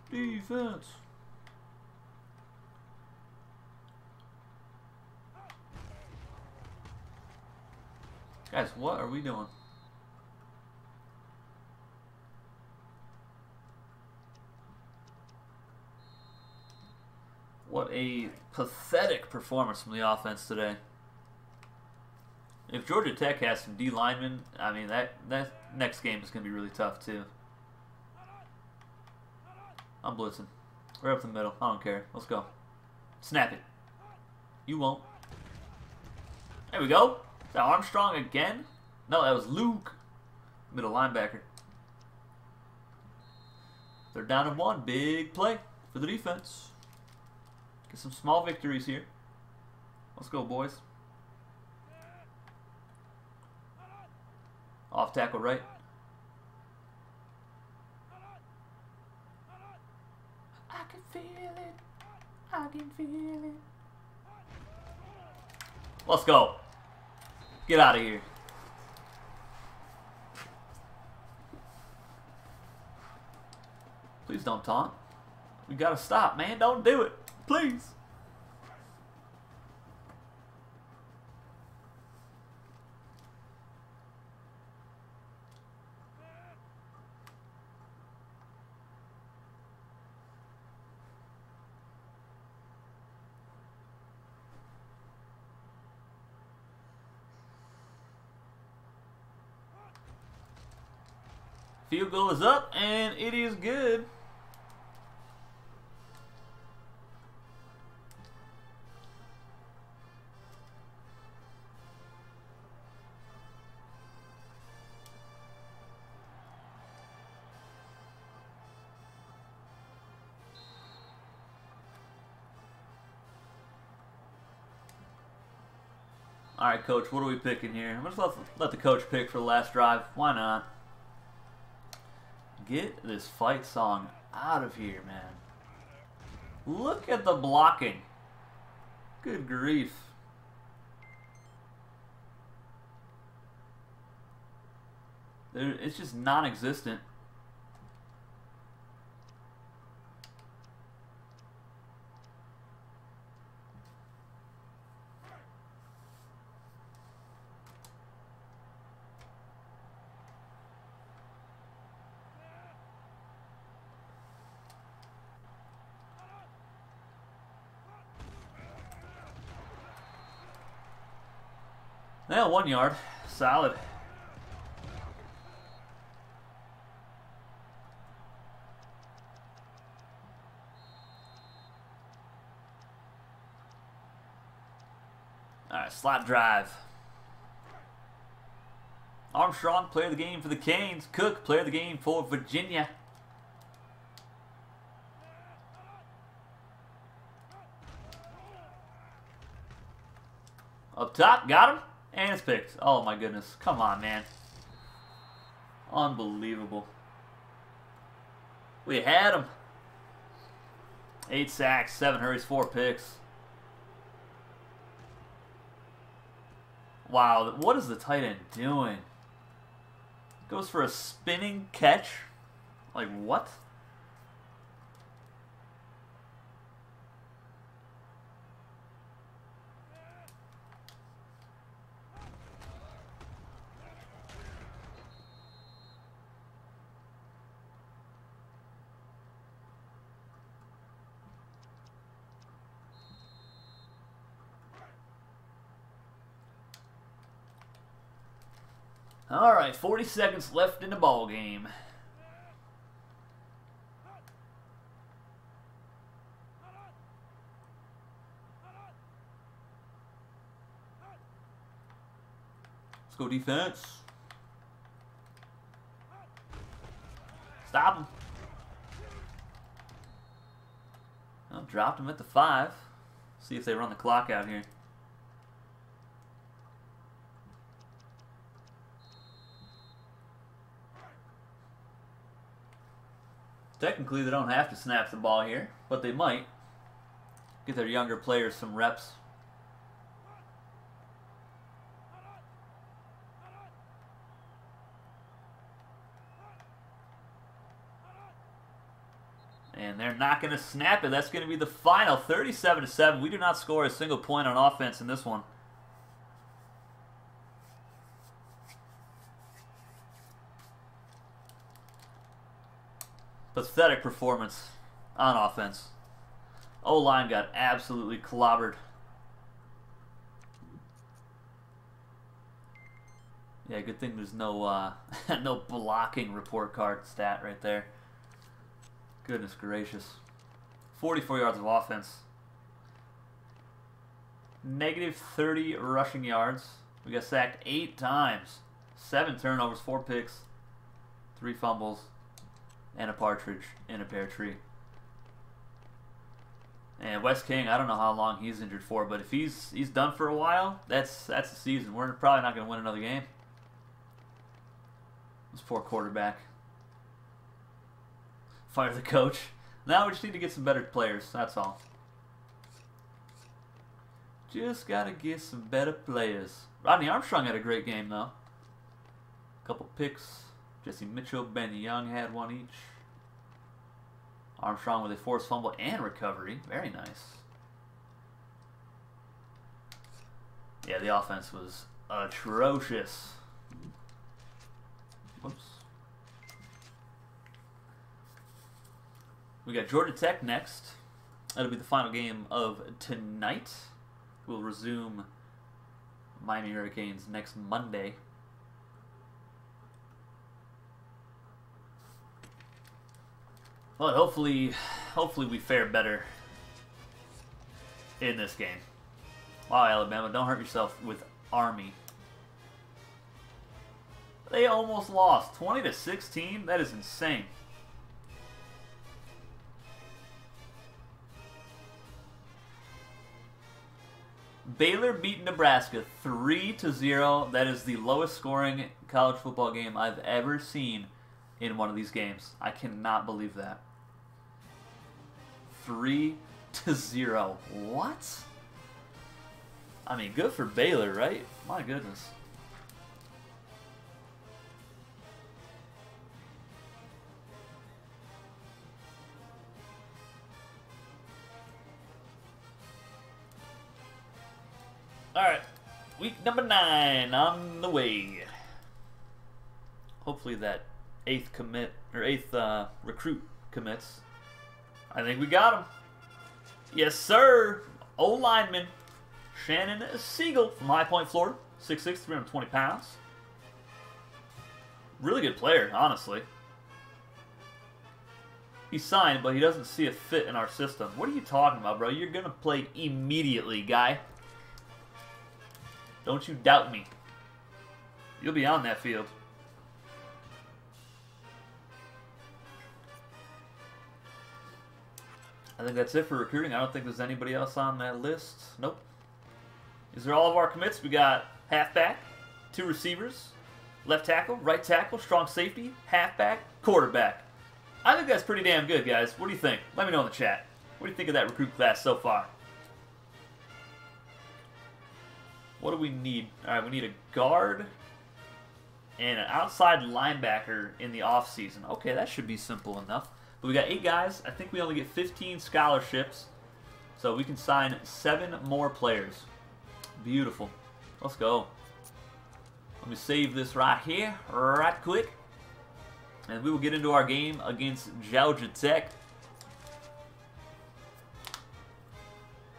Defense! Guys, what are we doing? What a pathetic performance from the offense today. If Georgia Tech has some D linemen, I mean, that next game is going to be really tough, too. I'm blitzing. We're up the middle. I don't care. Let's go. Snap it. You won't. There we go. Is that Armstrong again? No, that was Luke. Middle linebacker. They're down and one. Big play for the defense. Get some small victories here. Let's go, boys. Off tackle right. I can feel it. I can feel it. Let's go. Get out of here. Please don't taunt. We gotta stop, man. Don't do it. Please. Field goal is up, and it is good. All right, coach, what are we picking here? I'm just going to let the coach pick for the last drive. Why not? Get this fight song out of here, man. Look at the blocking. Good grief. It's just non-existent. Yeah, 1 yard. Solid. Alright, slot drive. Armstrong, player of the game for the Canes. Cook, player of the game for Virginia. Up top, got him. And it's picked. Oh my goodness. Come on, man. Unbelievable. We had him. 8 sacks, 7 hurries, 4 picks. Wow, what is the tight end doing? Goes for a spinning catch? Like, what? All right, 40 seconds left in the ball game. Let's go defense. Stop him. I dropped him at the 5. See if they run the clock out here. Technically, they don't have to snap the ball here, but they might. Get their younger players some reps. And they're not going to snap it. That's going to be the final, 37-7. We do not score a single point on offense in this one. Pathetic performance on offense. O-line got absolutely clobbered. Yeah, good thing there's no no blocking report card stat right there. Goodness gracious. 44 yards of offense. Negative 30 rushing yards. We got sacked 8 times. 7 turnovers, 4 picks, 3 fumbles. And a partridge in a pear tree. And Wes King, I don't know how long he's injured for, but if he's done for a while, that's the season. We're probably not going to win another game. This poor quarterback. Fire the coach. Now we just need to get some better players. That's all. Just got to get some better players. Rodney Armstrong had a great game, though. A couple picks. Jesse Mitchell, Ben Young had one each. Armstrong with a forced fumble and recovery. Very nice. Yeah, the offense was atrocious. Whoops. We got Georgia Tech next. That'll be the final game of tonight. We'll resume Miami Hurricanes next Monday. Well, hopefully we fare better in this game. Wow, Alabama, don't hurt yourself with Army. They almost lost, 20-16. That is insane. Baylor beat Nebraska 3-0. That is the lowest scoring college football game I've ever seen in one of these games. I cannot believe that. 3-0. What? I mean, good for Baylor, right? My goodness. Alright, week number 9 on the way. Hopefully that eighth recruit commits. I think we got him. Yes, sir. O-lineman Shannon Siegel from High Point, Florida. 6'6", 320 pounds. Really good player, honestly. He signed, but he doesn't see a fit in our system. What are you talking about, bro? You're going to play immediately, guy. Don't you doubt me. You'll be on that field. I think that's it for recruiting. I don't think there's anybody else on that list. Nope. These are all of our commits. We got halfback, 2 receivers, left tackle, right tackle, strong safety, halfback, quarterback. I think that's pretty damn good, guys. What do you think? Let me know in the chat. What do you think of that recruit class so far? What do we need? All right, we need a guard and an outside linebacker in the offseason. Okay, that should be simple enough. But we got 8 guys. I think we only get 15 scholarships. So we can sign 7 more players. Beautiful. Let's go. Let me save this right here, right quick. And we will get into our game against Georgia Tech.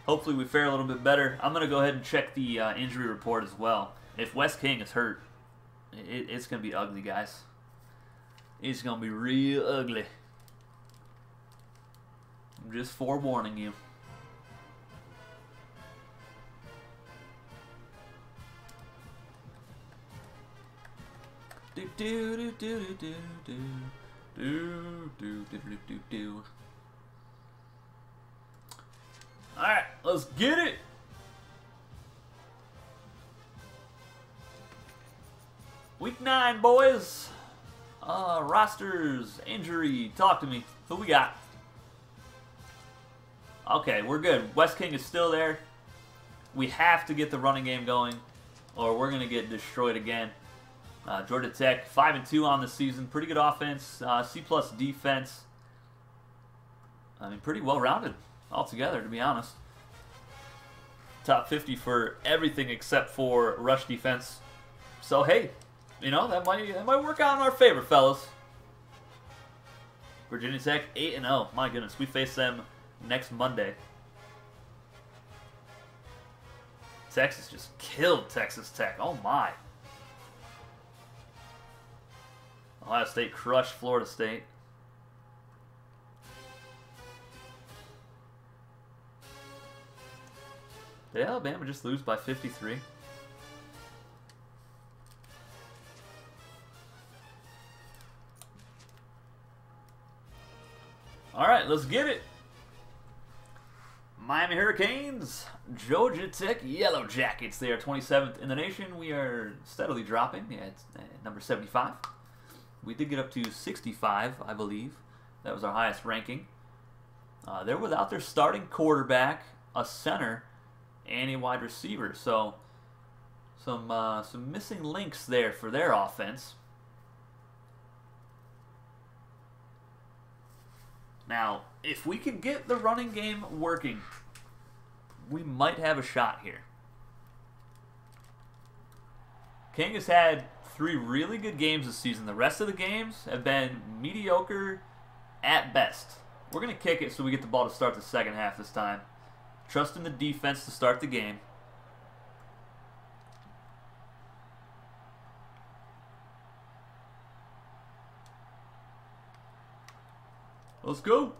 Hopefully we fare a little bit better. I'm going to go ahead and check the injury report as well. If Wes King is hurt, it's going to be ugly, guys. It's going to be real ugly. I'm just forewarning you. Do do do do do do do do do do do. Alright, let's get it! Week 9, boys! Rosters, injury, talk to me. Who we got? Okay, we're good. Wes King is still there. We have to get the running game going, or we're going to get destroyed again. Georgia Tech, 5-2 on the season. Pretty good offense. C-plus defense. I mean, pretty well-rounded altogether, to be honest. Top 50 for everything except for rush defense. So hey, you know, that might work out in our favor, fellas. Virginia Tech 8-0. My goodness, we face them next Monday. Texas just killed Texas Tech. Oh my. Ohio State crushed Florida State. Did Alabama just lose by 53? Alright, let's get it. Miami Hurricanes, Georgia Tech Yellow Jackets. They are 27th in the nation. We are steadily dropping. Yeah, it's number 75. We did get up to 65, I believe. That was our highest ranking. They're without their starting quarterback, a center, and a wide receiver, so some missing links there for their offense. Now, if we can get the running game working, we might have a shot here. King has had 3 really good games this season. The rest of the games have been mediocre at best. We're going to kick it so we get the ball to start the second half this time. Trust in the defense to start the game. Let's go.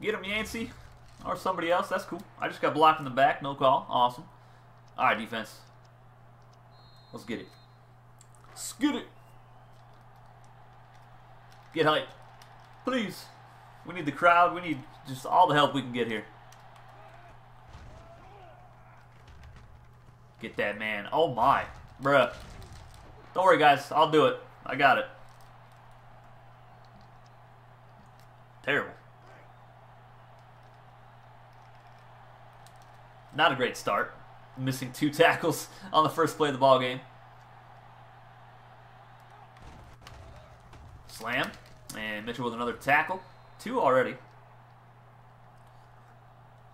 Get him, Yancey. Or somebody else. That's cool. I just got blocked in the back. No call. Awesome. All right, defense. Let's get it. Let's get it. Get hype. Please. We need the crowd. We need just all the help we can get here. Get that man. Oh, my. Bruh. Don't worry, guys. I'll do it. I got it. Terrible. Not a great start. Missing 2 tackles on the first play of the ball game. Slam. And Mitchell with another tackle. 2 already.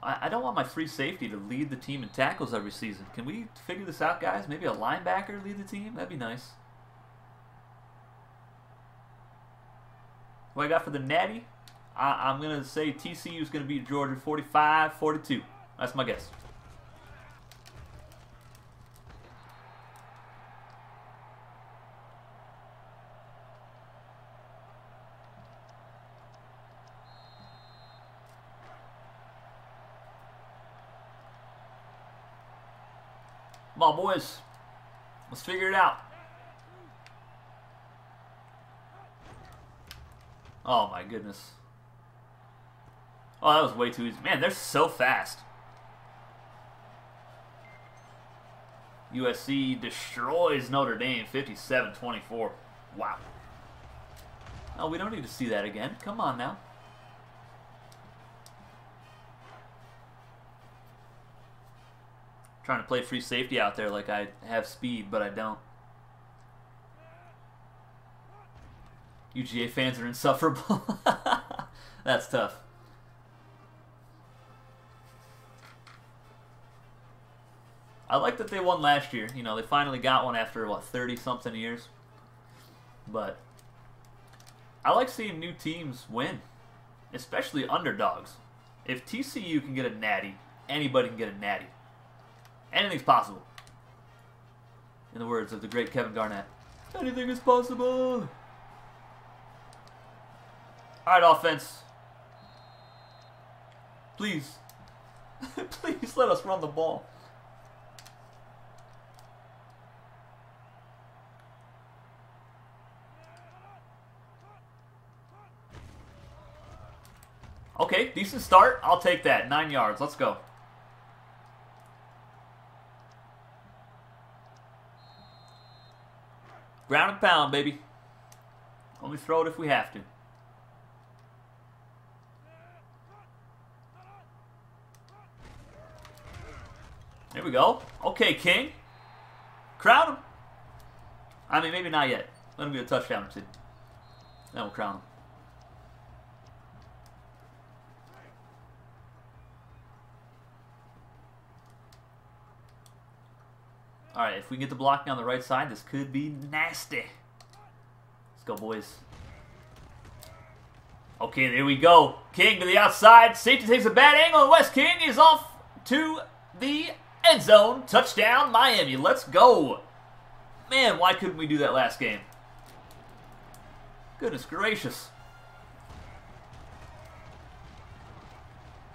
I don't want my free safety to lead the team in tackles every season. Can we figure this out, guys? Maybe a linebacker lead the team? That'd be nice. What I got for the Natty? I'm going to say TCU is going to beat Georgia 45-42. That's my guess. Come on, boys. Let's figure it out. Oh, my goodness. Oh, that was way too easy. Man, they're so fast. USC destroys Notre Dame 57-24. Wow. Oh, we don't need to see that again. Come on now. Trying to play free safety out there like I have speed, but I don't. UGA fans are insufferable. That's tough. I like that they won last year. You know, they finally got one after, what, 30-something years? But I like seeing new teams win, especially underdogs. If TCU can get a natty, anybody can get a natty. Anything's possible. In the words of the great Kevin Garnett. Anything is possible. Alright, offense. Please. Please let us run the ball. Okay, decent start. I'll take that. 9 yards. Let's go. Ground and pound, baby. Only throw it if we have to. There we go. Okay, King. Crown him. I mean, maybe not yet. Let him get a touchdown or 2. Then we'll crown him. Alright, if we get the blocking on the right side, this could be nasty. Let's go, boys. Okay, there we go. King to the outside. Safety takes a bad angle, and Wes King is off to the end zone. Touchdown, Miami. Let's go. Man, why couldn't we do that last game? Goodness gracious.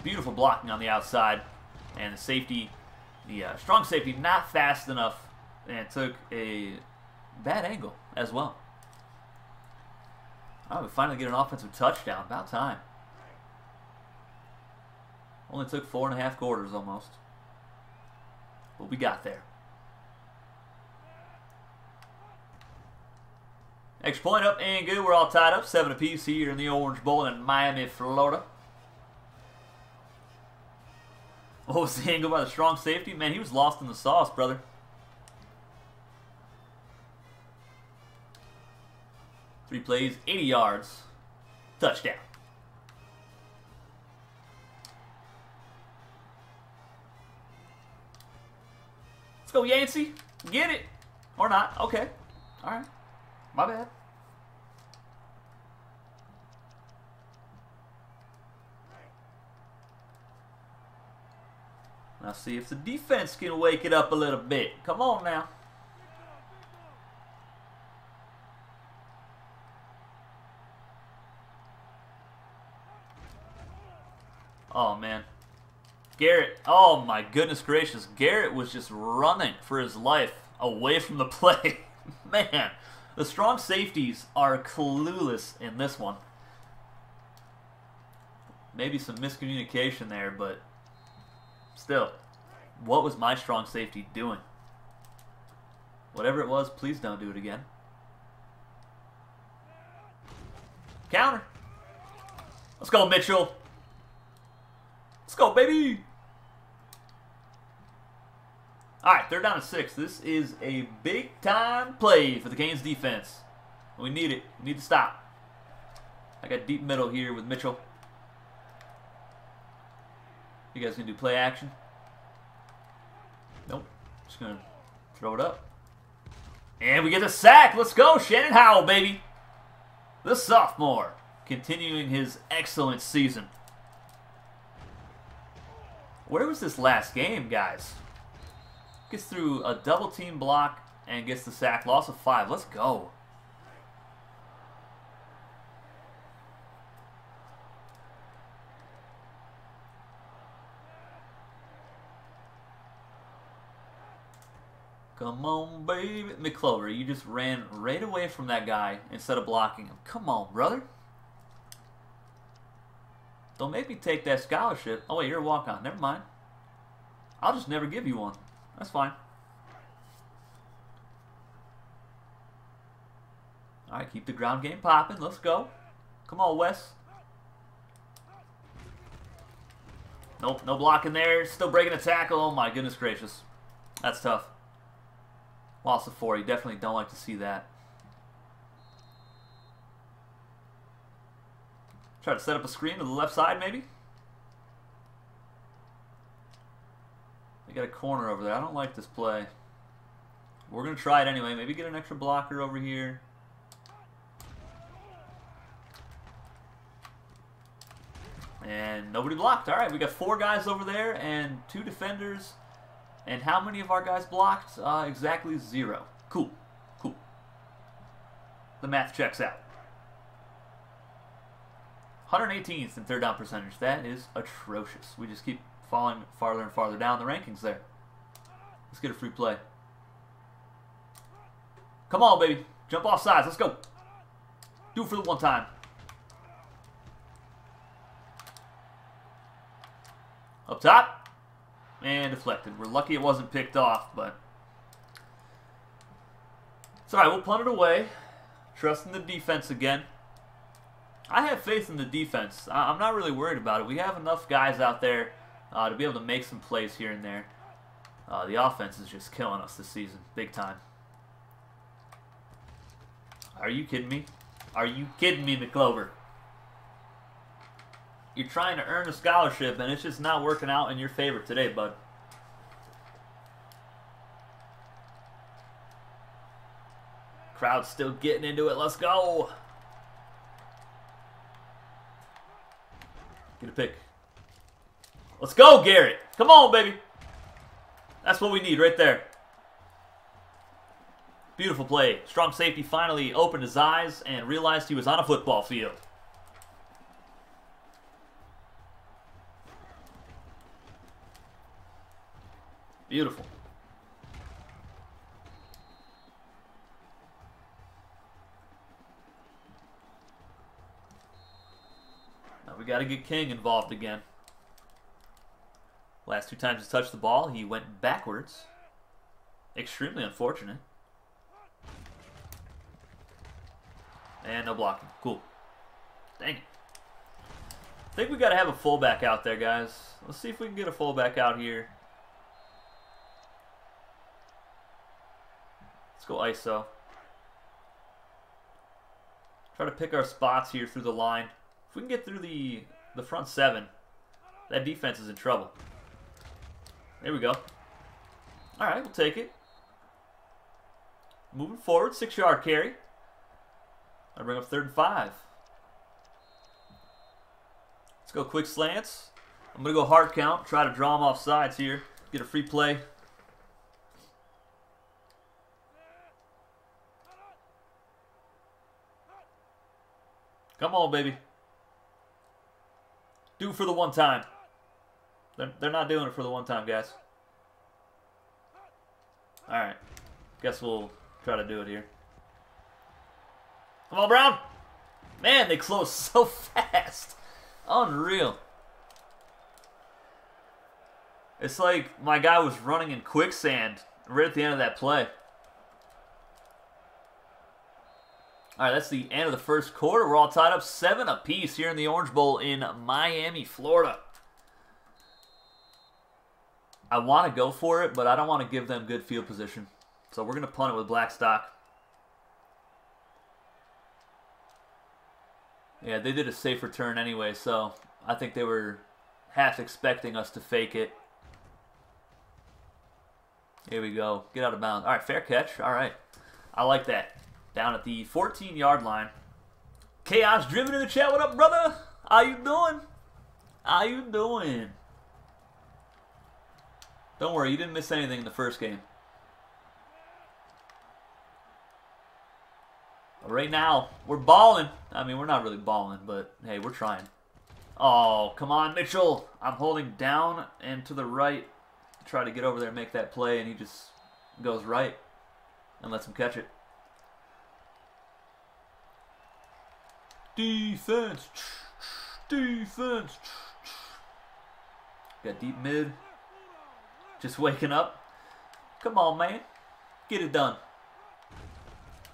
Beautiful blocking on the outside. And the safety... The strong safety, not fast enough, and it took a bad angle as well. Oh, we finally get an offensive touchdown. About time. Only took 4.5 quarters almost. But we got there. Extra point up and good. We're all tied up. 7 apiece here in the Orange Bowl in Miami, Florida. What was the angle by the strong safety? Man, he was lost in the sauce, brother. Three plays, 80 yards. Touchdown. Let's go, Yancey. Get it. Or not. Okay. All right. My bad. Now see if the defense can wake it up a little bit. Come on now. Garrett, oh my goodness gracious, Garrett was just running for his life away from the play. Man, the strong safeties are clueless in this one. Maybe some miscommunication there, but still, what was my strong safety doing? Whatever it was, please don't do it again. Counter. Let's go, Mitchell. Let's go, baby. All right, third down and 6. This is a big-time play for the Canes defense. We need it. We need to stop. I got deep middle here with Mitchell. You guys gonna do play action? Nope. Just gonna throw it up. And we get the sack. Let's go, Shannon Howell, baby. The sophomore continuing his excellent season. Where was this last game, guys? Gets through a double team block and gets the sack. Loss of 5. Let's go. Come on, baby. McClover, you just ran right away from that guy instead of blocking him. Come on, brother. Don't make me take that scholarship. Oh, wait, you're a walk-on. Never mind. I'll just never give you one. That's fine. All right, keep the ground game popping. Let's go. Come on, Wes. Nope, no blocking there. Still breaking a tackle. Oh, my goodness gracious. That's tough. Loss of 4. You definitely don't like to see that. Try to set up a screen to the left side, maybe. They got a corner over there. I don't like this play. We're going to try it anyway. Maybe get an extra blocker over here. And nobody blocked. All right, we got 4 guys over there and 2 defenders. And how many of our guys blocked? Exactly 0. Cool. Cool. The math checks out. 118th in third down percentage. That is atrocious. We just keep falling farther and farther down the rankings there. Let's get a free play. Come on, baby. Jump off sides. Let's go. Do it for the one time. Up top. And deflected. We're lucky it wasn't picked off, but it's all right. We'll punt it away. Trust in the defense again. I have faith in the defense. I'm not really worried about it. We have enough guys out there to be able to make some plays here and there. The offense is just killing us this season, big time. Are you kidding me? Are you kidding me, McClover? You're trying to earn a scholarship, and it's just not working out in your favor today, bud. Crowd's still getting into it. Let's go. Get a pick. Let's go, Garrett. Come on, baby. That's what we need right there. Beautiful play. Strong safety finally opened his eyes and realized he was on a football field. Beautiful. Now we got to get King involved again. Last 2 times he touched the ball, he went backwards. Extremely unfortunate. And no blocking. Cool. Dang it. I think we got to have a fullback out there, guys. Let's see if we can get a fullback out here. Let's go ISO. Try to pick our spots here through the line. If we can get through the front 7, that defense is in trouble. There we go. All right, we'll take it. Moving forward, 6-yard carry. I bring up 3rd and 5. Let's go quick slants. I'm going to go hard count, try to draw them off sides here, get a free play. Come on, baby. Do for the one time. They're not doing it for the one time, guys. Alright. Guess we'll try to do it here. Come on, Brown! Man, they close so fast. Unreal. It's like my guy was running in quicksand right at the end of that play. All right, that's the end of the first quarter. We're all tied up 7 apiece here in the Orange Bowl in Miami, Florida. I want to go for it, but I don't want to give them good field position. So we're going to punt it with Blackstock. Yeah, they did a safe return anyway, so I think they were half expecting us to fake it. Here we go. Get out of bounds. All right, fair catch. All right. I like that. Down at the 14-yard line. Chaos Driven in the chat. What up, brother? How you doing? How you doing? Don't worry, you didn't miss anything in the first game. But right now, we're balling. I mean, we're not really balling, but hey, we're trying. Oh, come on, Mitchell. I'm holding down and to the right to try to get over there and make that play, and he just goes right and lets him catch it. Defense. Defense. Got deep mid. Just waking up. Come on, man. Get it done.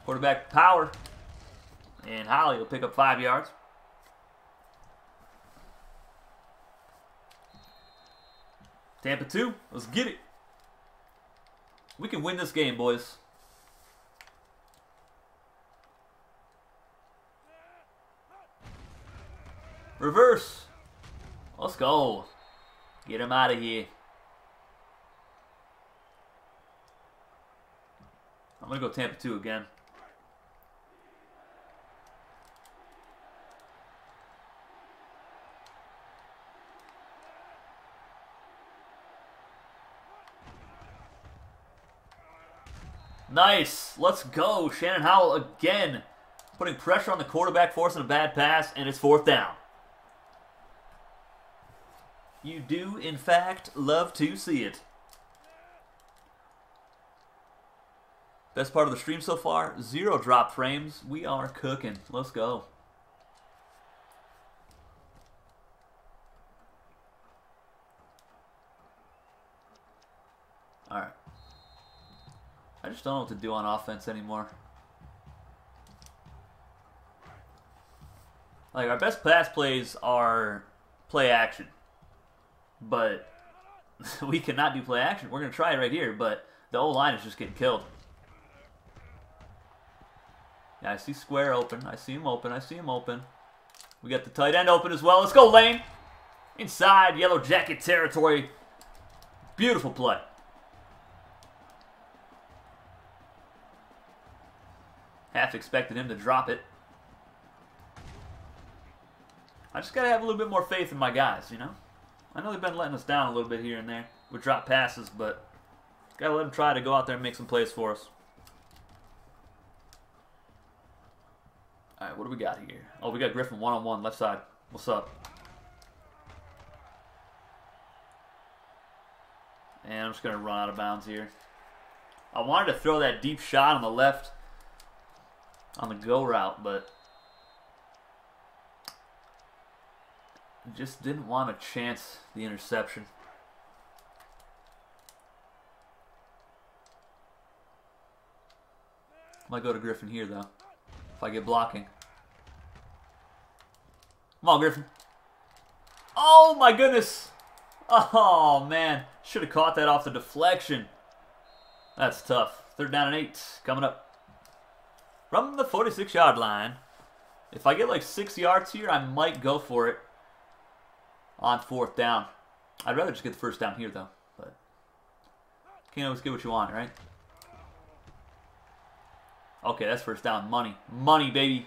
Quarterback power. And Holly will pick up 5 yards. Tampa 2. Let's get it. We can win this game, boys. Reverse. Let's go. Get him out of here. I'm going to go Tampa 2 again. Nice. Let's go. Shannon Howell again. Putting pressure on the quarterback, forcing a bad pass, and it's 4th down. You do, in fact, love to see it. Best part of the stream so far, 0 drop frames. We are cooking. Let's go. All right. I just don't know what to do on offense anymore. Like, our best pass plays are play action. But we cannot do play action. We're going to try it right here, but the O-line is just getting killed. Yeah, I see Squair open. I see him open. I see him open. We got the tight end open as well. Let's go, Lane. Inside, Yellow Jacket territory. Beautiful play. Half expected him to drop it. I just got to have a little bit more faith in my guys, you know? I know they've been letting us down a little bit here and there with drop passes, but gotta let them try to go out there and make some plays for us. All right, what do we got here? Oh, we got Griffin one-on-one, left side. What's up? And I'm just gonna run out of bounds here. I wanted to throw that deep shot on the left on the go route, but just didn't want to chance the interception. I might go to Griffin here, though, if I get blocking. Come on, Griffin. Oh, my goodness. Oh, man. Should have caught that off the deflection. That's tough. 3rd down and 8 coming up. From the 46-yard line. If I get like 6 yards here, I might go for it. On 4th down. I'd rather just get the 1st down here, though. But can't always get what you want, right? Okay, that's 1st down. Money. Money, baby.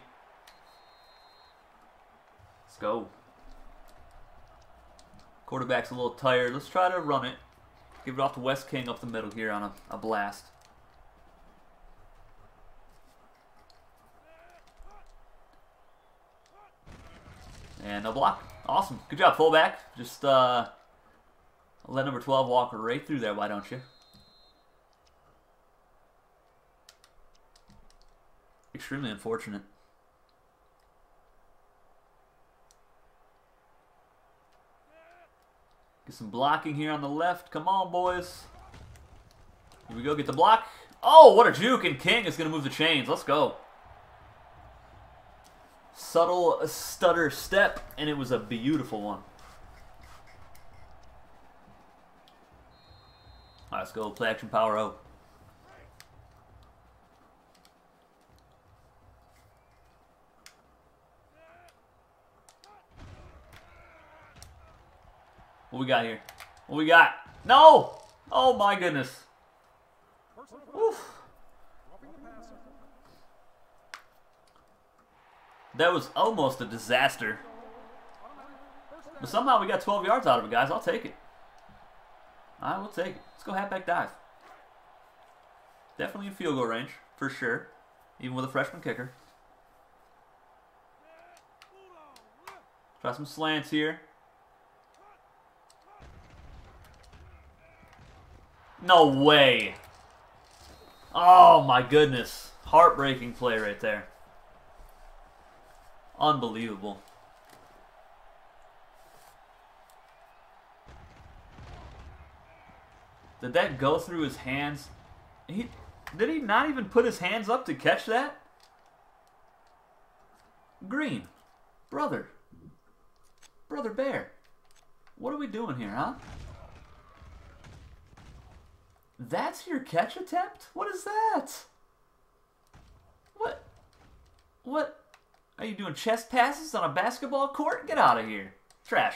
Let's go. Quarterback's a little tired. Let's try to run it. Give it off to Wes King up the middle here on a blast. And no block. Awesome. Good job, fullback. Just Let number 12 walk right through there, why don't you? Extremely unfortunate. Get some blocking here on the left. Come on, boys. Here we go, get the block. Oh, what a juke, and King is going to move the chains. Let's go. Subtle stutter step, and it was a beautiful one. All right, let's go. Play action, power out. What we got here? What we got? No! Oh my goodness. Oof. That was almost a disaster. But somehow we got 12 yards out of it, guys. I'll take it. I will take it. Let's go halfback dive. Definitely in field goal range, for sure. Even with a freshman kicker. Try some slants here. No way. Oh, my goodness. Heartbreaking play right there. Unbelievable. Did that go through his hands? Did he not even put his hands up to catch that? Green. Brother. Brother Bear. What are we doing here, huh? That's your catch attempt? What is that? What? What? Are you doing chest passes on a basketball court? Get out of here. Trash.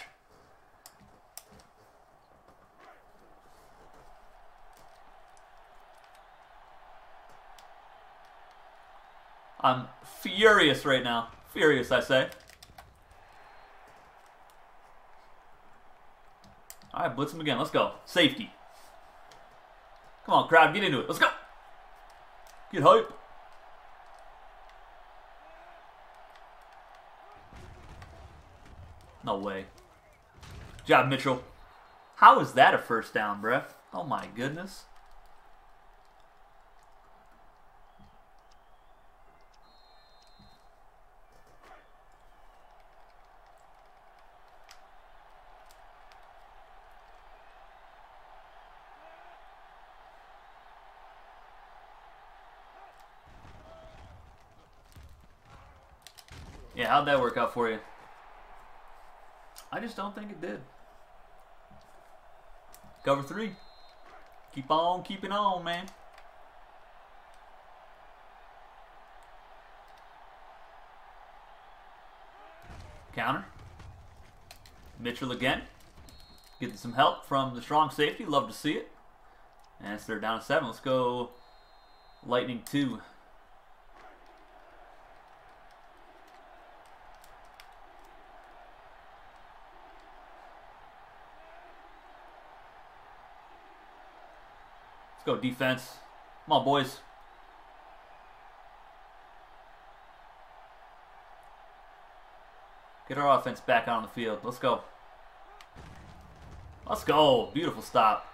I'm furious right now. Furious, I say. Alright, blitz him again. Let's go. Safety. Come on, crowd, get into it. Let's go. Get hype. No way. Good job, Mitchell. How is that a first down, bruh? Oh, my goodness. Yeah, how'd that work out for you? I just don't think it did. Cover three. Keep on keeping on, man. Counter. Mitchell again. Getting some help from the strong safety. Love to see it. And it's third down and 7. Let's go Lightning 2. Go defense. Come on, boys. Get our offense back on the field. Let's go. Let's go. Beautiful stop.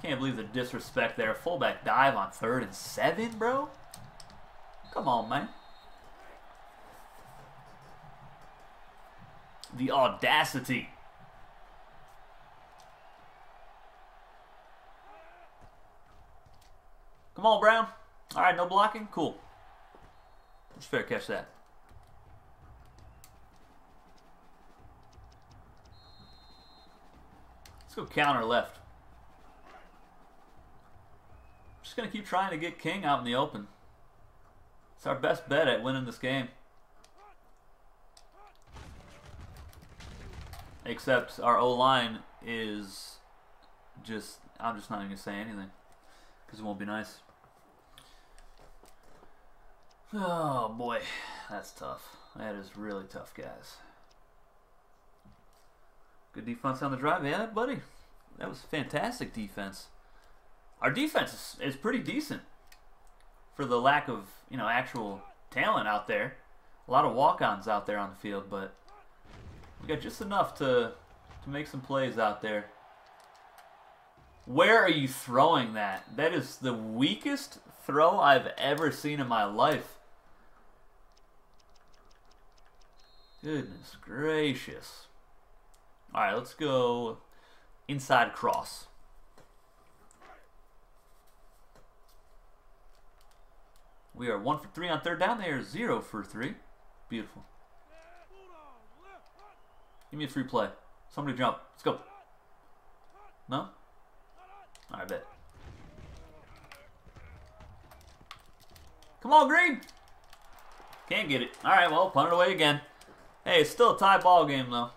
Can't believe the disrespect there. Fullback dive on 3rd and 7, bro. Come on, man. The audacity. Come on, Brown. All right, no blocking. Cool. Let's fair catch that. Let's go counter left. Just going to keep trying to get King out in the open. It's our best bet at winning this game. Except our O-line is just... I'm just not even going to say anything. Because it won't be nice. Oh boy, that's tough. That is really tough, guys. Good defense on the drive, yeah, buddy. That was fantastic defense. Our defense is pretty decent for the lack of, you know, actual talent out there. A lot of walk-ons out there on the field, but we got just enough to make some plays out there Where are you throwing that? That is the weakest throw I've ever seen in my life. Goodness gracious. All right, let's go inside cross. We are 1 for 3 on third down. They are 0 for 3. Beautiful. Give me a free play. Somebody jump. Let's go. No? I bet. Come on, Green. Can't get it. All right, well, punt it away again. Hey, it's still a tie ball game, though.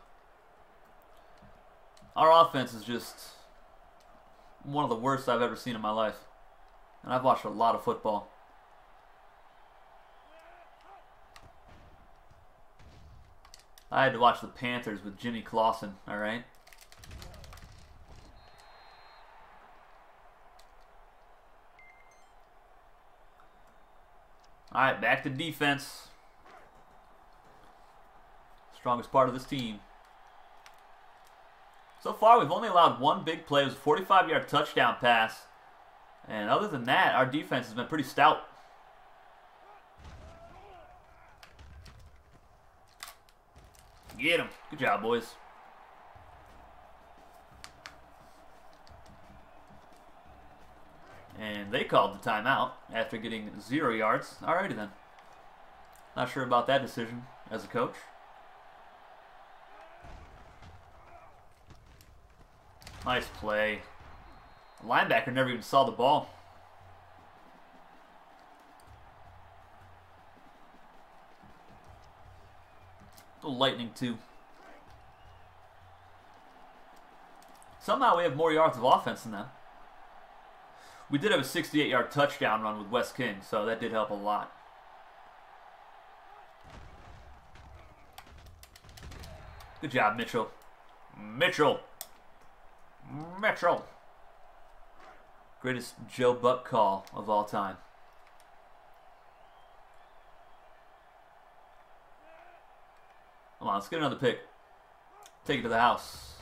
Our offense is just one of the worst I've ever seen in my life. And I've watched a lot of football. I had to watch the Panthers with Jimmy Clausen, all right? All right, back to defense. Strongest part of this team. So far, we've only allowed one big play. It was a 45-yard touchdown pass. And other than that, our defense has been pretty stout. Get him. Good job, boys. And they called the timeout after getting 0 yards. Alrighty then. Not sure about that decision as a coach. Nice play. The linebacker never even saw the ball. Lightning too. Somehow we have more yards of offense than them. We did have a 68-yard touchdown run with Wes King, so that did help a lot. Good job, Mitchell. Mitchell. Greatest Joe Buck call of all time. Come on, let's get another pick. Take it to the house.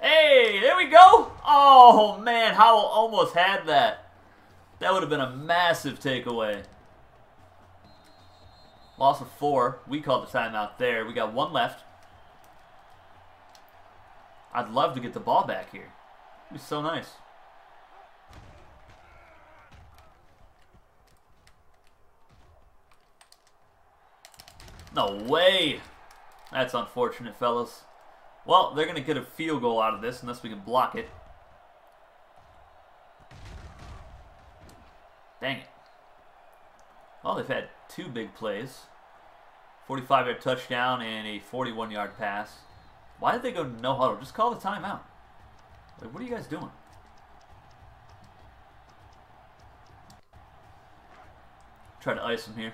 Hey, there we go. Oh, man, Howell almost had that. That would have been a massive takeaway. Loss of 4. We called the timeout there. We got 1 left. I'd love to get the ball back here. It'd be so nice. No way. That's unfortunate, fellas. Well, they're going to get a field goal out of this unless we can block it. Dang it. Well, they've had 2 big plays. 45-yard touchdown and a 41-yard pass. Why did they go no huddle? Just call the timeout. Like, what are you guys doing? Try to ice them here.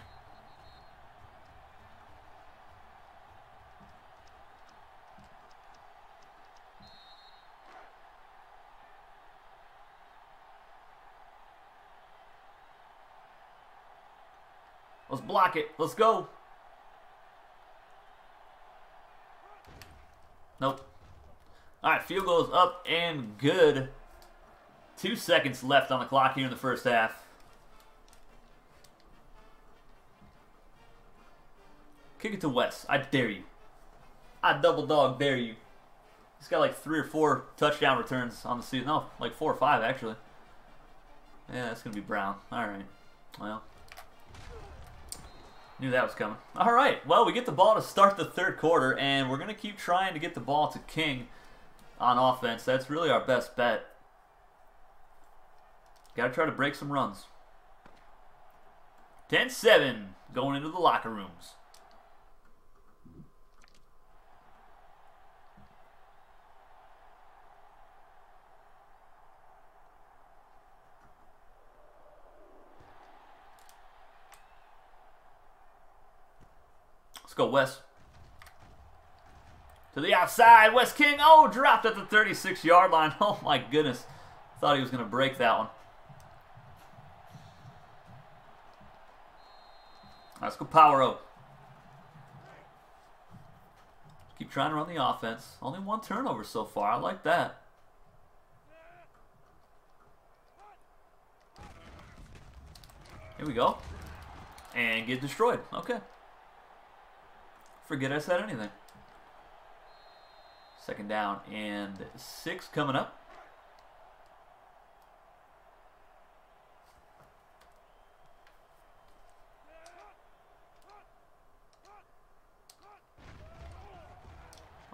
Let's block it. Let's go. Nope. All right, field goal is up and good. 2 seconds left on the clock here in the first half. Kick it to Wes. I dare you. I double dog dare you. He's got like 3 or 4 touchdown returns on the season. No, like 4 or 5 actually. Yeah, that's going to be Brown. All right. Well. Knew that was coming. All right. Well, we get the ball to start the third quarter, and we're going to keep trying to get the ball to King on offense. That's really our best bet. Got to try to break some runs. 10-7 going into the locker rooms. Go, Wes. To the outside. Wes King. Oh, dropped at the 36-yard line. Oh, my goodness. Thought he was going to break that one. Let's go power up. Keep trying to run the offense. Only 1 turnover so far. I like that. Here we go. And get destroyed. Okay. Forget I said anything. Second down and 6 coming up.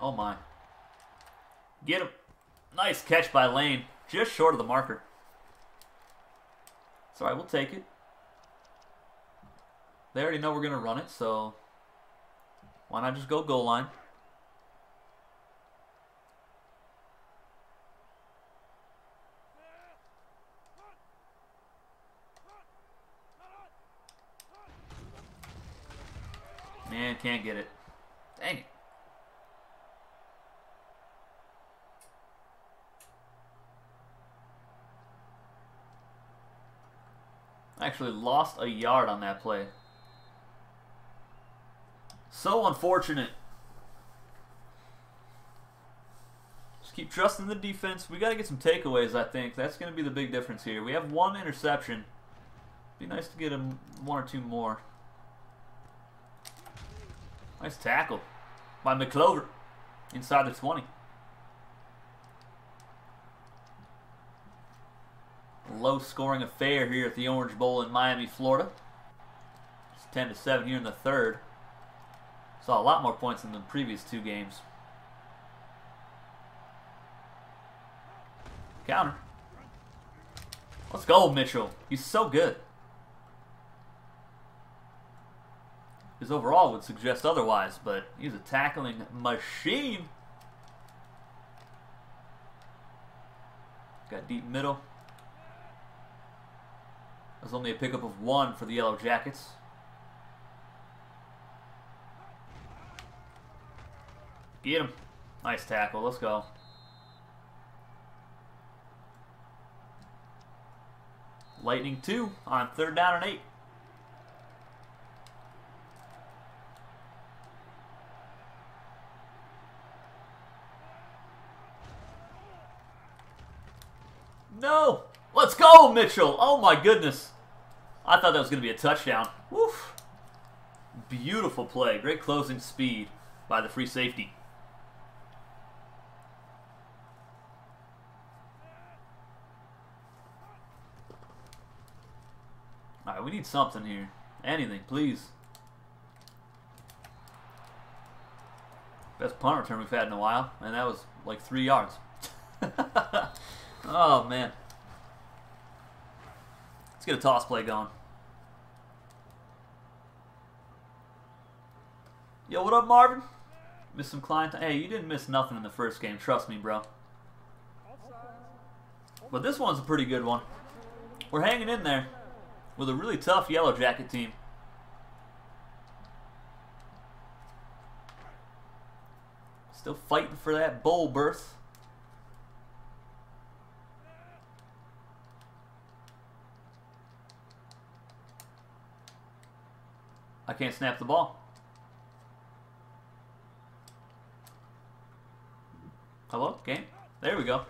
Oh my. Get him. Nice catch by Lane. Just short of the marker. It's alright, we'll take it. They already know we're going to run it, so why not just go goal line? Man, can't get it. Dang it. Actually lost a yard on that play. So unfortunate. Just keep trusting the defense. We got to get some takeaways, I think. That's going to be the big difference here. We have one interception. Be nice to get him one or two more. Nice tackle by McClover inside the 20. Low-scoring affair here at the Orange Bowl in Miami, Florida. It's 10-7 here in the third. Saw a lot more points than the previous two games. Counter. Let's go, Mitchell. He's so good. His overall would suggest otherwise, but he's a tackling machine. Got deep middle. There's only a pickup of 1 for the Yellow Jackets. Get him. Nice tackle. Let's go. Lightning 2 on third down and 8. No! Let's go, Mitchell! Oh my goodness. I thought that was going to be a touchdown. Woof. Beautiful play. Great closing speed by the free safety. Alright, we need something here. Anything, please. Best punt return we've had in a while, and that was like 3 yards. Oh, man. Let's get a toss play going. Yo, what up, Marvin? Missed some client time. Hey, you didn't miss nothing in the first game. Trust me, bro. But this one's a pretty good one. We're hanging in there with a really tough Yellow Jacket team. Still fighting for that bowl berth. I can't snap the ball. Hello? Game? There we go.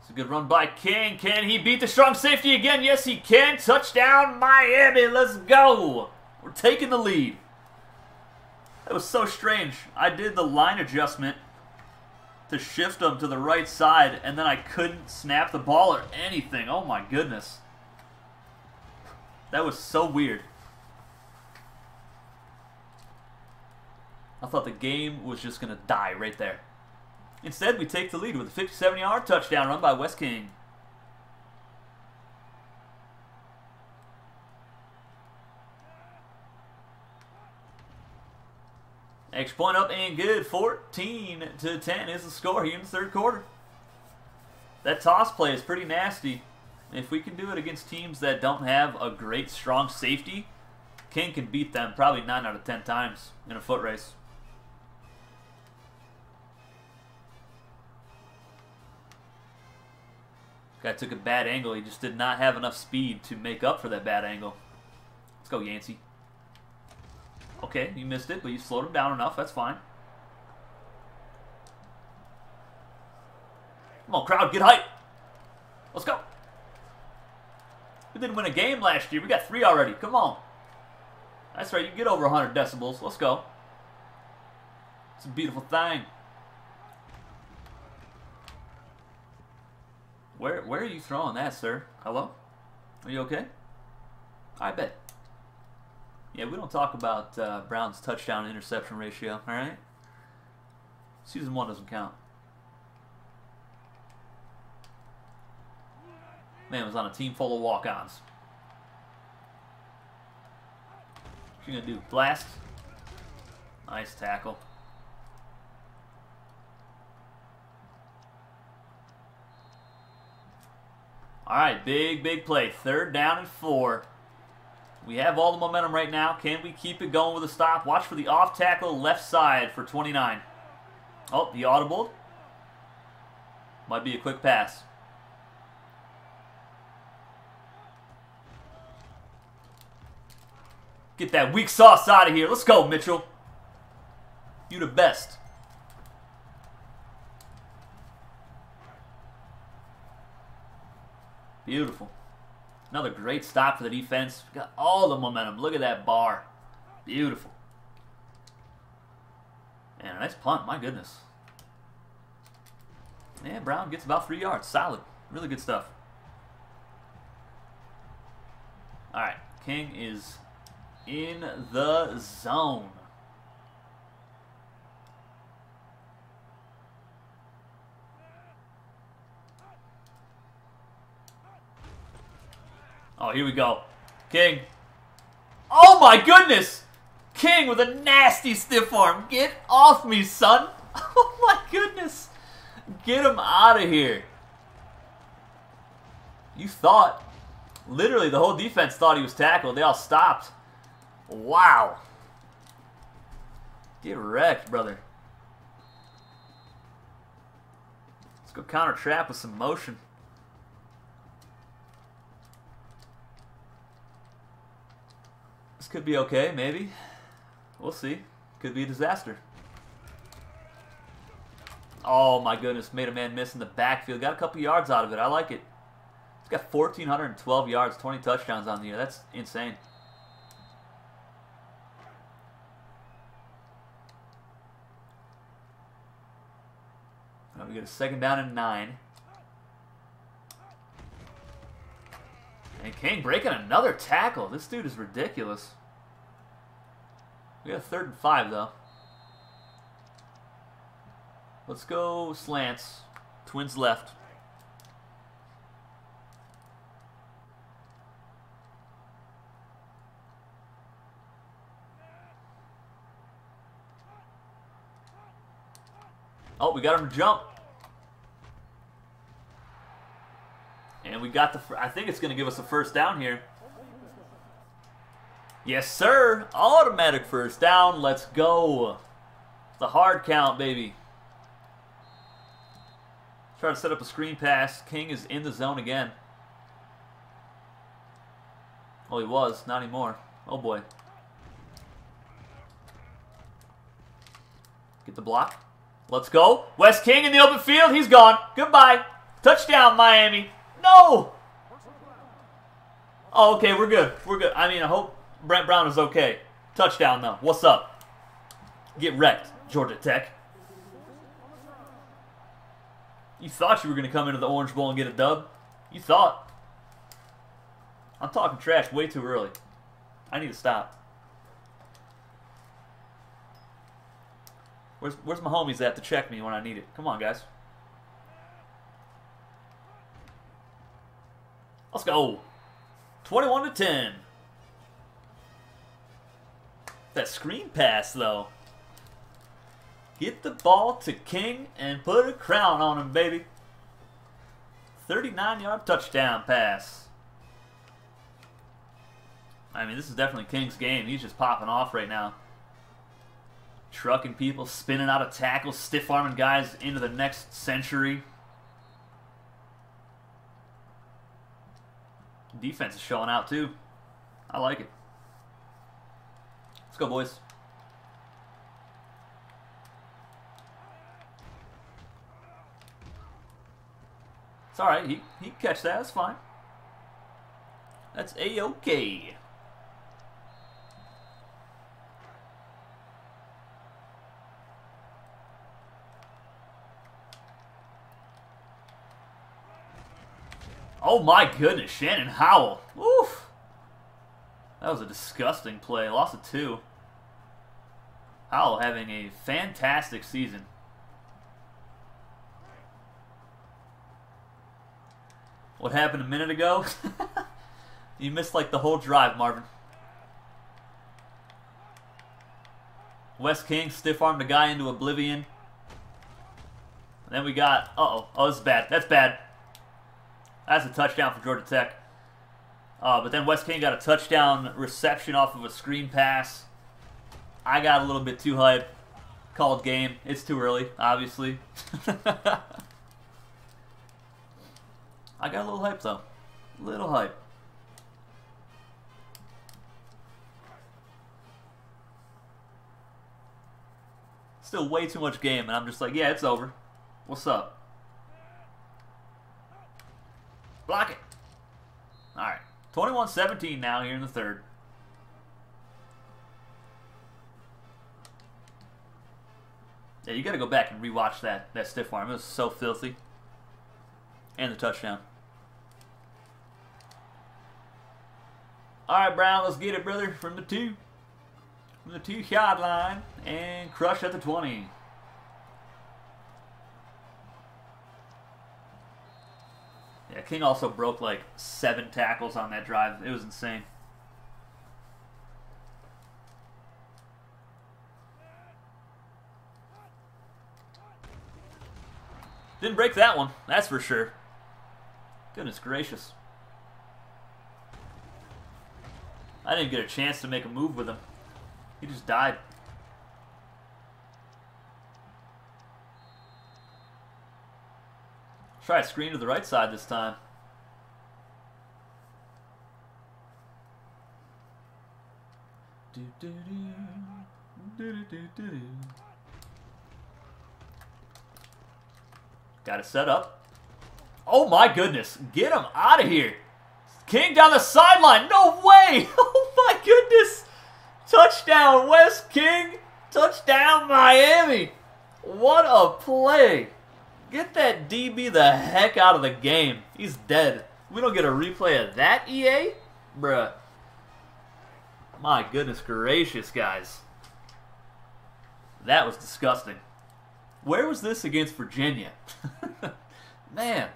It's a good run by King. Can he beat the strong safety again? Yes, he can. Touchdown, Miami. Let's go. We're taking the lead. That was so strange. I did the line adjustment to shift them to the right side, and then I couldn't snap the ball or anything. Oh, my goodness. That was so weird. I thought the game was just going to die right there. Instead, we take the lead with a 57-yard touchdown run by Wes King. Extra point up and good. 14-10 is the score here in the third quarter. That toss play is pretty nasty. If we can do it against teams that don't have a great, strong safety, King can beat them probably 9 out of 10 times in a foot race. Guy took a bad angle. He just did not have enough speed to make up for that bad angle. Let's go, Yancey. Okay, you missed it, but you slowed him down enough. That's fine. Come on, crowd. Get hype. Let's go. We didn't win a game last year. We got 3 already. Come on. That's right. You get over 100 decibels. Let's go. It's a beautiful thing. Where are you throwing that, sir? Hello? Are you okay? I bet. Yeah, we don't talk about Brown's touchdown-interception ratio, all right? Season 1 doesn't count. Man, it was on a team full of walk-ons. What you gonna do? Blast? Nice tackle. All right, big play. 3rd down and 4. We have all the momentum right now. Can we keep it going with a stop? Watch for the off tackle left side for 29. Oh, he audibled. Might be a quick pass. Get that weak sauce out of here. Let's go, Mitchell. You the best. Beautiful. Another great stop for the defense. We got all the momentum. Look at that bar. Beautiful. And a nice punt. My goodness. Yeah, Brown gets about 3 yards. Solid. Really good stuff. All right. King is in the zone. Oh, here we go. King. Oh, my goodness. King with a nasty stiff arm. Get off me, son. Oh, my goodness. Get him out of here. You thought. Literally, the whole defense thought he was tackled. They all stopped. Wow. Get wrecked, brother. Let's go counter trap with some motion. Could be okay, maybe. We'll see. Could be a disaster. Oh my goodness, made a man miss in the backfield. Got a couple yards out of it. I like it. It's got 1,412 yards, 20 touchdowns on the year. That's insane. Now we get a 2nd down and 9. And King breaking another tackle. This dude is ridiculous. We got a 3rd and 5, though. Let's go slants. Twins left. Oh, we got him to jump. And we got I think it's going to give us a 1st down here. Yes, sir. Automatic 1st down. Let's go. The hard count, baby. Try to set up a screen pass. King is in the zone again. Oh, he was. Not anymore. Oh, boy. Get the block. Let's go. Wes King in the open field. He's gone. Goodbye. Touchdown, Miami. No! Oh, okay, we're good. We're good. I mean, I hope Brent Brown is okay. Touchdown, though. What's up? Get wrecked, Georgia Tech. You thought you were going to come into the Orange Bowl and get a dub. You thought. I'm talking trash way too early. I need to stop. Where's my homies at to check me when I need it? Come on, guys. Let's go. 21-10. That screen pass, though. Get the ball to King and put a crown on him, baby. 39-yard touchdown pass. I mean, this is definitely King's game. He's just popping off right now. Trucking people, spinning out of tackles, stiff-arming guys into the next century. Defense is showing out, too. I like it. Let's go, boys. It's all right. He can catch that. That's fine. That's a-okay. Oh my goodness, Shannon Howell. Oof. That was a disgusting play. Loss of 2. Howell having a fantastic season. What happened a minute ago? You missed like the whole drive, Marvin. Wes King stiff-armed a guy into oblivion. And then we got... Uh-oh. Oh, this is bad. That's bad. That's a touchdown for Georgia Tech. But then Wes King got a touchdown reception off of a screen pass. I got a little bit too hyped. Called game. It's too early, obviously. I got a little hype, though. Little hype. Still way too much game, and I'm just like, yeah, it's over. What's up? Block it. All right. 21-17 now here in the third. Yeah, you got to go back and rewatch that stiff arm. It was so filthy. And the touchdown. All right, Brown, let's get it, brother, from the 2. From the 2-yard line. And crush at the 20. Yeah, King also broke like 7 tackles on that drive. It was insane. Didn't break that one, that's for sure. Goodness gracious. I didn't get a chance to make a move with him. He just died. Try a screen to the right side this time. Got it set up. Oh my goodness. Get him out of here. King down the sideline. No way. Oh my goodness. Touchdown, Wes King. Touchdown, Miami. What a play. Get that DB the heck out of the game. He's dead. We don't get a replay of that, EA? Bruh. My goodness gracious, guys. That was disgusting. Where was this against Virginia? Man.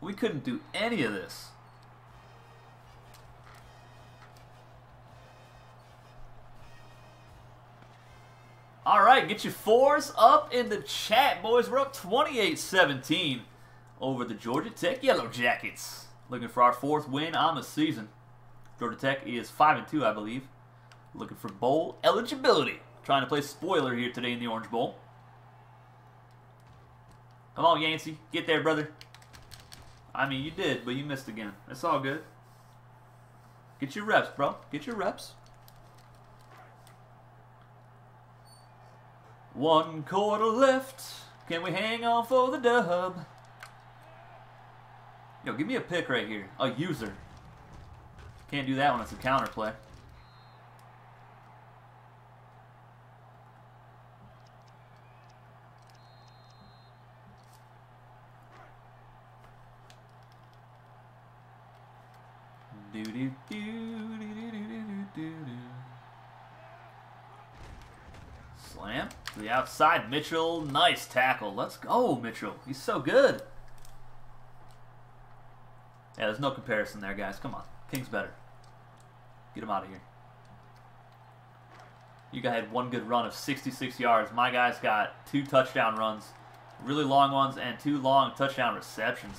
We couldn't do any of this. Alright, get your 4s up in the chat, boys. We're up 28-17 over the Georgia Tech Yellow Jackets. Looking for our 4th win on the season. Georgia Tech is 5-2, I believe. Looking for bowl eligibility. Trying to play spoiler here today in the Orange Bowl. Come on, Yancey. Get there, brother. I mean, you did, but you missed again. That's all good. Get your reps, bro. Get your reps. One quarter left. Can we hang on for the dub? Yo, give me a pick right here. A user. Can't do that when it's a counter play. Slam to the outside. Mitchell, nice tackle. Let's go, Mitchell. He's so good. Yeah, there's no comparison there, guys. Come on. King's better. Get him out of here. You guys had one good run of 66 yards. My guy's got 2 touchdown runs. Really long ones and 2 long touchdown receptions.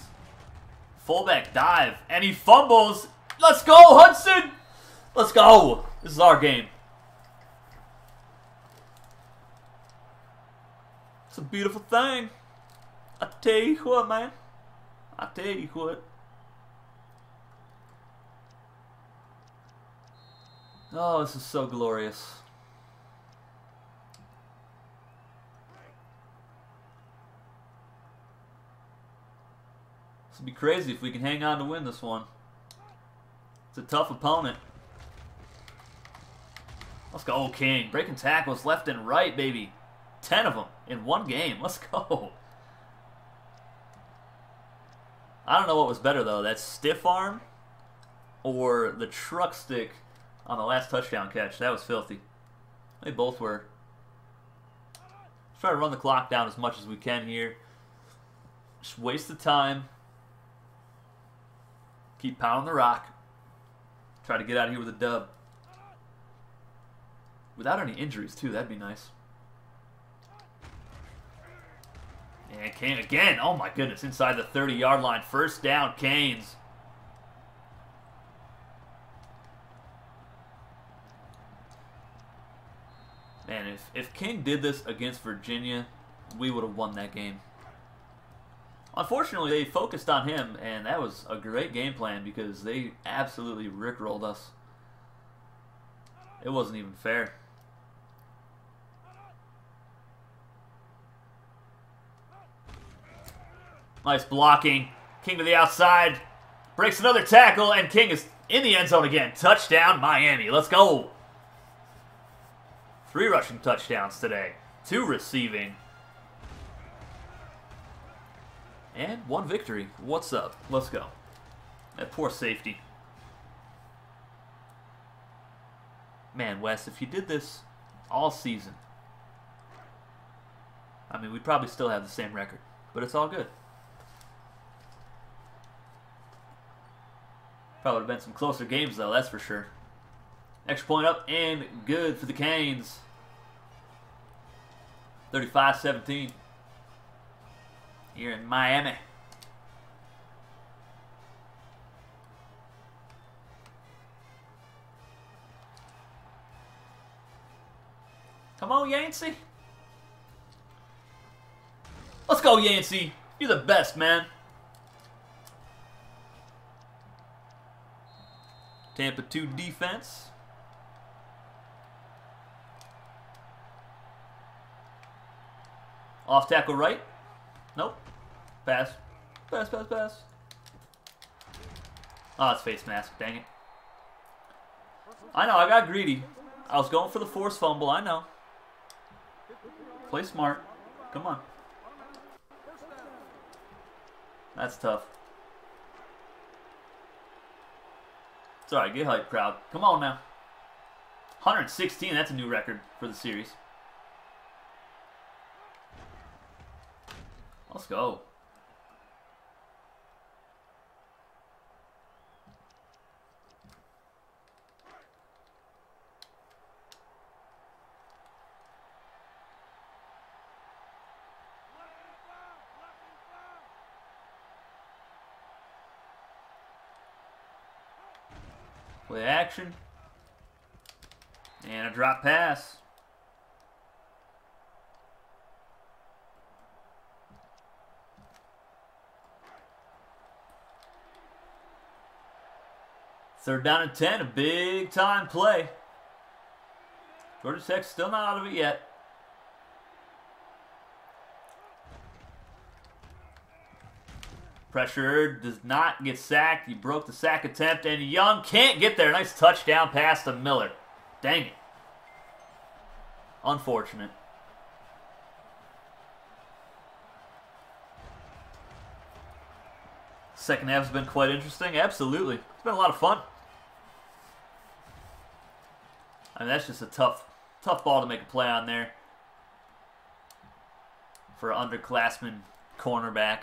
Fullback dive, and he fumbles. Let's go, Hudson! Let's go! This is our game. It's a beautiful thing. I tell you what, man. I tell you what. Oh, this is so glorious. This would be crazy if we can hang on to win this one. It's a tough opponent. Let's go, King. Breaking tackles left and right, baby. 10 of them in one game. Let's go. I don't know what was better, though. That stiff arm or the truck stick on the last touchdown catch. That was filthy. They both were. Let's try to run the clock down as much as we can here. Just waste the time. Keep pounding the rock. Try to get out of here with a dub. Without any injuries, too. That'd be nice. And Kane again. Oh, my goodness. Inside the 30-yard line. First down, Canes. Man, if King did this against Virginia, we would have won that game. Unfortunately, they focused on him, and that was a great game plan because they absolutely rickrolled us. It wasn't even fair. Nice blocking. King to the outside. Breaks another tackle, and King is in the end zone again. Touchdown, Miami. Let's go. 3 rushing touchdowns today. 2 receiving. And 1 victory. What's up? Let's go. That poor safety. Man, Wes, if you did this all season, I mean, we'd probably still have the same record. But it's all good. Probably would have been some closer games, though, that's for sure. Extra point up and good for the Canes. 35-17. Here in Miami. Come on, Yancey. Let's go, Yancey. You're the best, man. Tampa 2 defense. Off tackle right. Nope. Pass. Pass, pass, pass. Oh, it's face mask. Dang it. I know, I got greedy. I was going for the forced fumble. I know. Play smart. Come on. That's tough. It's alright. Get hyped, crowd. Come on now. 116. That's a new record for the series. Let's go. Play action. And a drop pass. Third down and 10, a big time play. Georgia Tech's still not out of it yet. Pressure does not get sacked. He broke the sack attempt, and Young can't get there. Nice touchdown pass to Miller. Dang it. Unfortunate. Second half has been quite interesting. Absolutely. It's been a lot of fun. I mean, that's just a tough ball to make a play on there for an underclassman cornerback.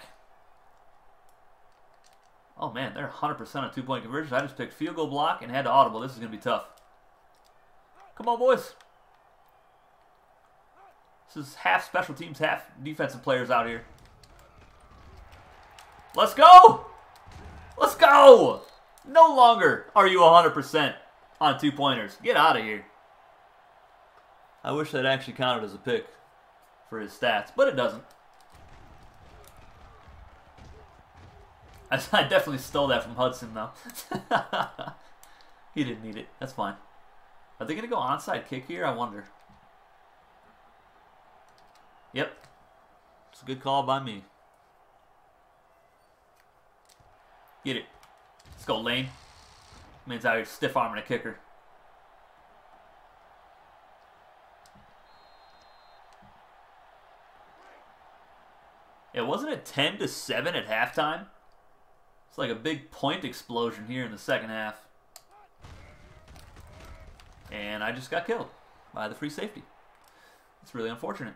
Oh, man, they're 100% on 2-point conversions. I just picked field goal block and had to audible. This is going to be tough. Come on, boys. This is half special teams, half defensive players out here. Let's go! Let's go! No longer are you 100% on 2-pointers. Get out of here. I wish that actually counted as a pick for his stats, but it doesn't. I definitely stole that from Hudson, though. He didn't need it. That's fine. Are they going to go onside kick here? I wonder. Yep. It's a good call by me. Get it. Let's go, Lane. Means I was stiff-arming a kicker. Yeah, wasn't it 10-7 at halftime? It's like a big point explosion here in the second half. And I just got killed by the free safety. It's really unfortunate.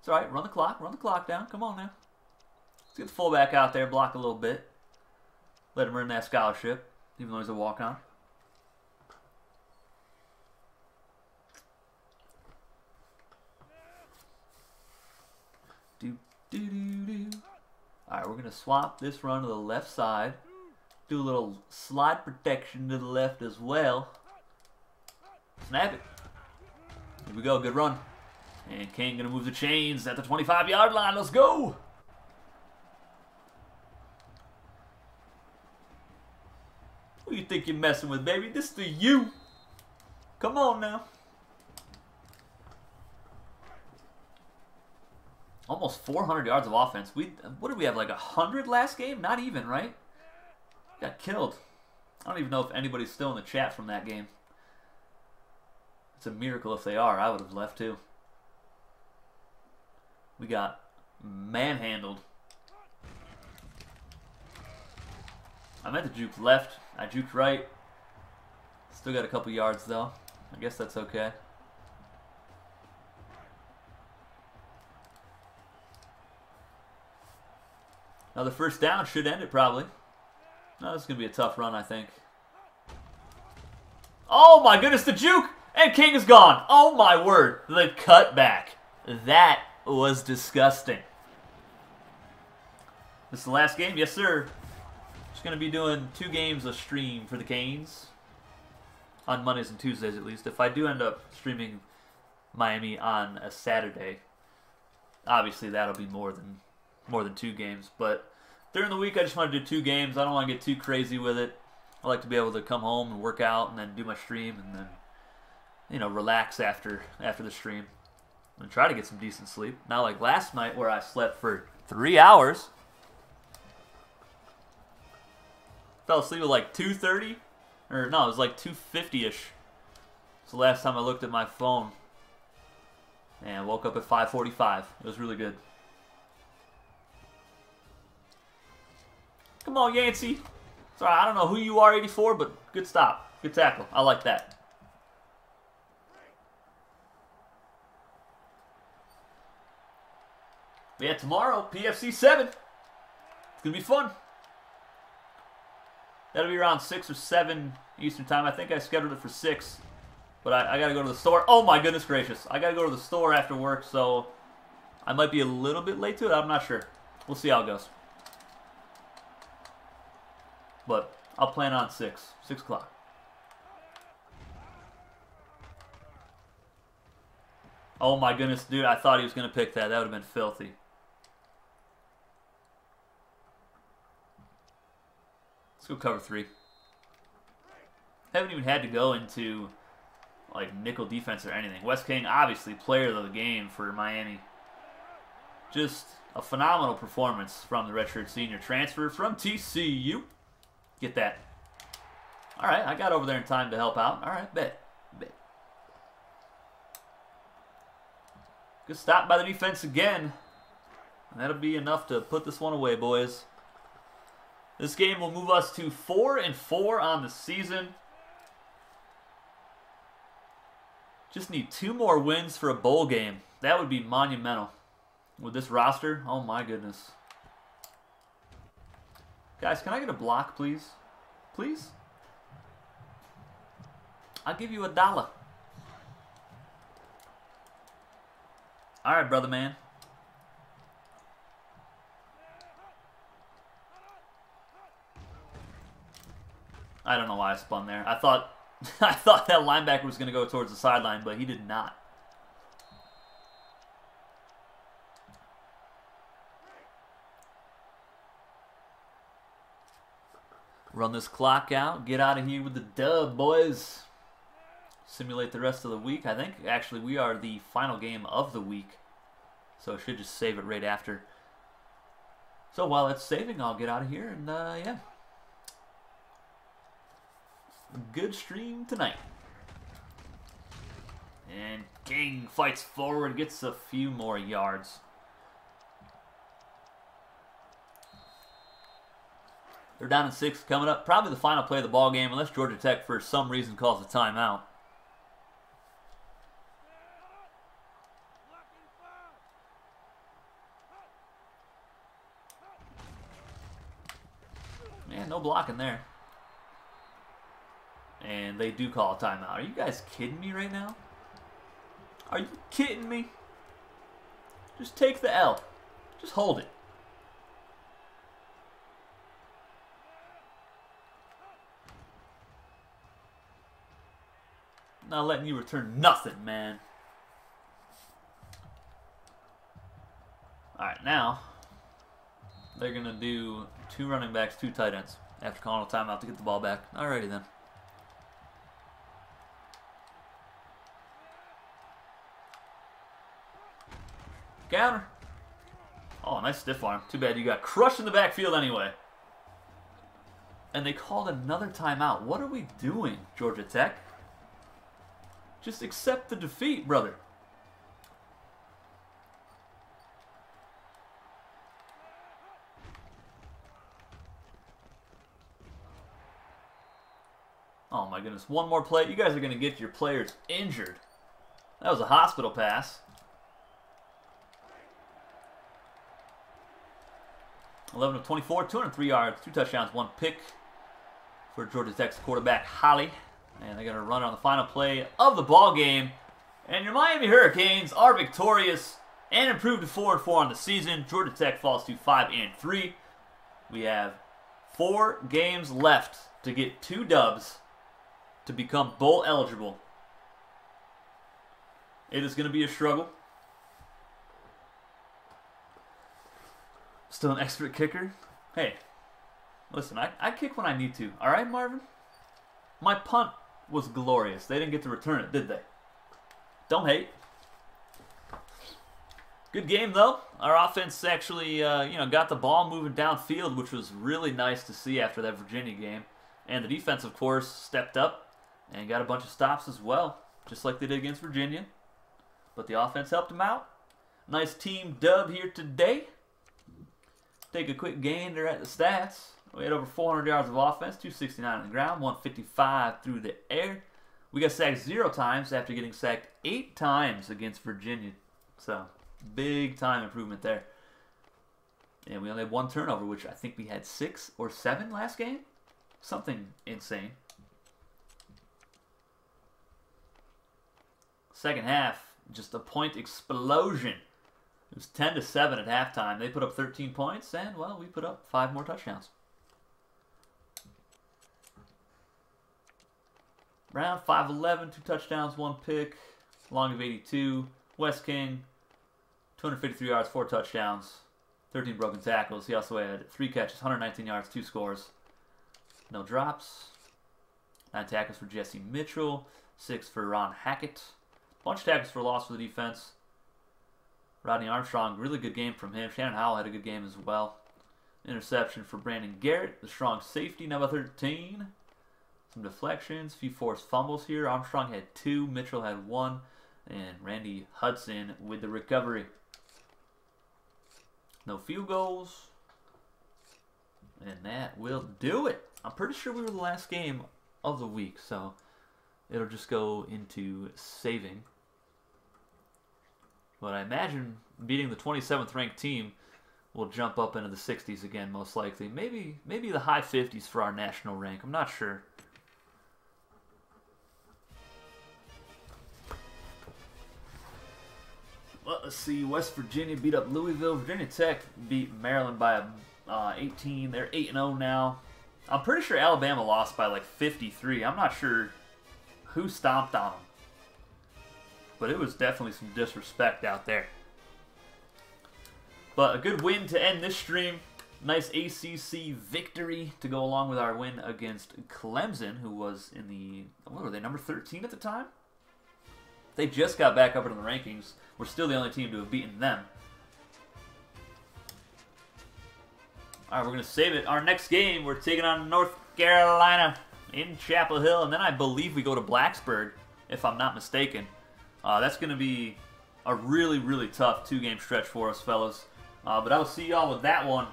It's alright, run the clock down. Come on now. Let's get the fullback out there, block a little bit. Let him earn that scholarship, even though he's a walk-on. Alright, we're going to swap this run to the left side. Do a little slide protection to the left as well. Snap it. Here we go, good run. And King going to move the chains at the 25-yard line. Let's go! Who you think you're messing with, baby? This is the U. Come on now. Almost 400 yards of offense. What did we have, like 100 last game? Not even, right? Got killed. I don't even know if anybody's still in the chat from that game. It's a miracle if they are. I would have left too. We got manhandled. I meant to juke left. I juked right. Still got a couple yards though. I guess that's okay. Now the first down should end it probably. No, this is going to be a tough run, I think. Oh my goodness, the juke! And King is gone. Oh my word, the cutback. That was disgusting. This is the last game? Yes, sir. Just going to be doing 2 games a stream for the Canes. On Mondays and Tuesdays, at least. If I do end up streaming Miami on a Saturday, obviously that'll be more than 2 games, but during the week, I just want to do 2 games. I don't want to get too crazy with it. I like to be able to come home and work out and then do my stream and then, you know, relax after the stream and try to get some decent sleep. Not like last night where I slept for 3 hours. Fell asleep at like 2:30, or no, it was like 2:50-ish. It's the last time I looked at my phone, and woke up at 5:45. It was really good. Come on, Yancey. Sorry, I don't know who you are, 84, but good stop. Good tackle. I like that. But yeah, tomorrow, PFC 7. It's going to be fun. That'll be around 6 or 7 Eastern time. I think I scheduled it for 6. But I got to go to the store. Oh, my goodness gracious. I got to go to the store after work, so I might be a little bit late to it. I'm not sure. We'll see how it goes. But I'll plan on 6 o'clock. Oh my goodness, dude, I thought he was going to pick that. That would have been filthy. Let's go cover 3. Haven't even had to go into like nickel defense or anything. Wes King, obviously, player of the game for Miami. Just a phenomenal performance from the redshirt senior transfer from TCU. Get that. All right, I got over there in time to help out. All right, bet. Good stop by the defense again. And that'll be enough to put this one away, boys. This game will move us to 4-4 on the season. Just need 2 more wins for a bowl game. That would be monumental. With this roster, oh my goodness. Guys, can I get a block, please? Please? I'll give you $1. All right, brother man. I don't know why I spun there. I thought that linebacker was going to go towards the sideline, but he did not. Run this clock out. Get out of here with the dub, boys. Simulate the rest of the week. I think, actually, we are the final game of the week. So I should just save it right after. So while it's saving, I'll get out of here. And, yeah. Good stream tonight. And King fights forward, gets a few more yards. They're down in 6 coming up. Probably the final play of the ball game, unless Georgia Tech for some reason calls a timeout. Man, no blocking there. And they do call a timeout. Are you guys kidding me right now? Are you kidding me? Just take the L. Just hold it. Not letting you return nothing, man. Alright, now they're going to do 2 running backs, 2 tight ends after calling a timeout to get the ball back. Alrighty then. Counter. Oh, nice stiff arm. Too bad you got crushed in the backfield anyway. And they called another timeout. What are we doing, Georgia Tech? Just accept the defeat, brother. Oh my goodness. One more play. You guys are going to get your players injured. That was a hospital pass. Eleven of 24, 203 yards, 2 touchdowns, 1 pick for Georgia Tech's quarterback Holly, and they're gonna run on the final play of the ball game. And your Miami Hurricanes are victorious and improved to 4-4 on the season. Georgia Tech falls to 5-3. We have 4 games left to get 2 dubs to become bowl eligible. It is gonna be a struggle. Still an expert kicker? Hey, listen, I kick when I need to. All right, Marvin? My punt was glorious. They didn't get to return it, did they? Don't hate. Good game, though. Our offense actually you know, got the ball moving downfield, which was really nice to see after that Virginia game. And the defense, of course, stepped up and got a bunch of stops as well, just like they did against Virginia. But the offense helped them out. Nice team dub here today. Take a quick gander at the stats. We had over 400 yards of offense, 269 on the ground, 155 through the air. We got sacked 0 times after getting sacked 8 times against Virginia. So, big time improvement there. And we only had 1 turnover, which I think we had 6 or 7 last game. Something insane. Second half, just a point explosion. It was 10-7 at halftime. They put up 13 points, and, well, we put up 5 more touchdowns. Round 5-11, 2 touchdowns, 1 pick. Long of 82. Wes King, 253 yards, 4 touchdowns, 13 broken tackles. He also had 3 catches, 119 yards, 2 scores. No drops. 9 tackles for Jesse Mitchell, 6 for Ron Hackett. Bunch of tackles for loss for the defense. Rodney Armstrong, really good game from him. Shannon Howell had a good game as well. Interception for Brandon Garrett, the strong safety, number 13. Some deflections, a few forced fumbles here. Armstrong had 2, Mitchell had 1, and Randy Hudson with the recovery. No field goals. And that will do it. I'm pretty sure we were the last game of the week, so it'll just go into saving. But I imagine beating the 27th ranked team will jump up into the 60s again, most likely. Maybe the high 50s for our national rank. I'm not sure. Well, let's see. West Virginia beat up Louisville. Virginia Tech beat Maryland by 18. They're 8-0 now. I'm pretty sure Alabama lost by like 53. I'm not sure who stomped on them. But it was definitely some disrespect out there. But a good win to end this stream. Nice ACC victory to go along with our win against Clemson, who was in the, what were they, number 13 at the time? They just got back up into the rankings. We're still the only team to have beaten them. All right, we're going to save it. Our next game, we're taking on North Carolina. in Chapel Hill, and then I believe we go to Blacksburg, if I'm not mistaken. That's going to be a really, really tough two-game stretch for us, fellas. But I will see y'all with that one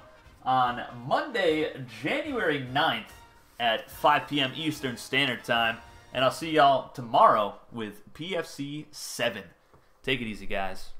on Monday, January 9th at 5 p.m. Eastern Standard Time. And I'll see y'all tomorrow with PFC 7. Take it easy, guys.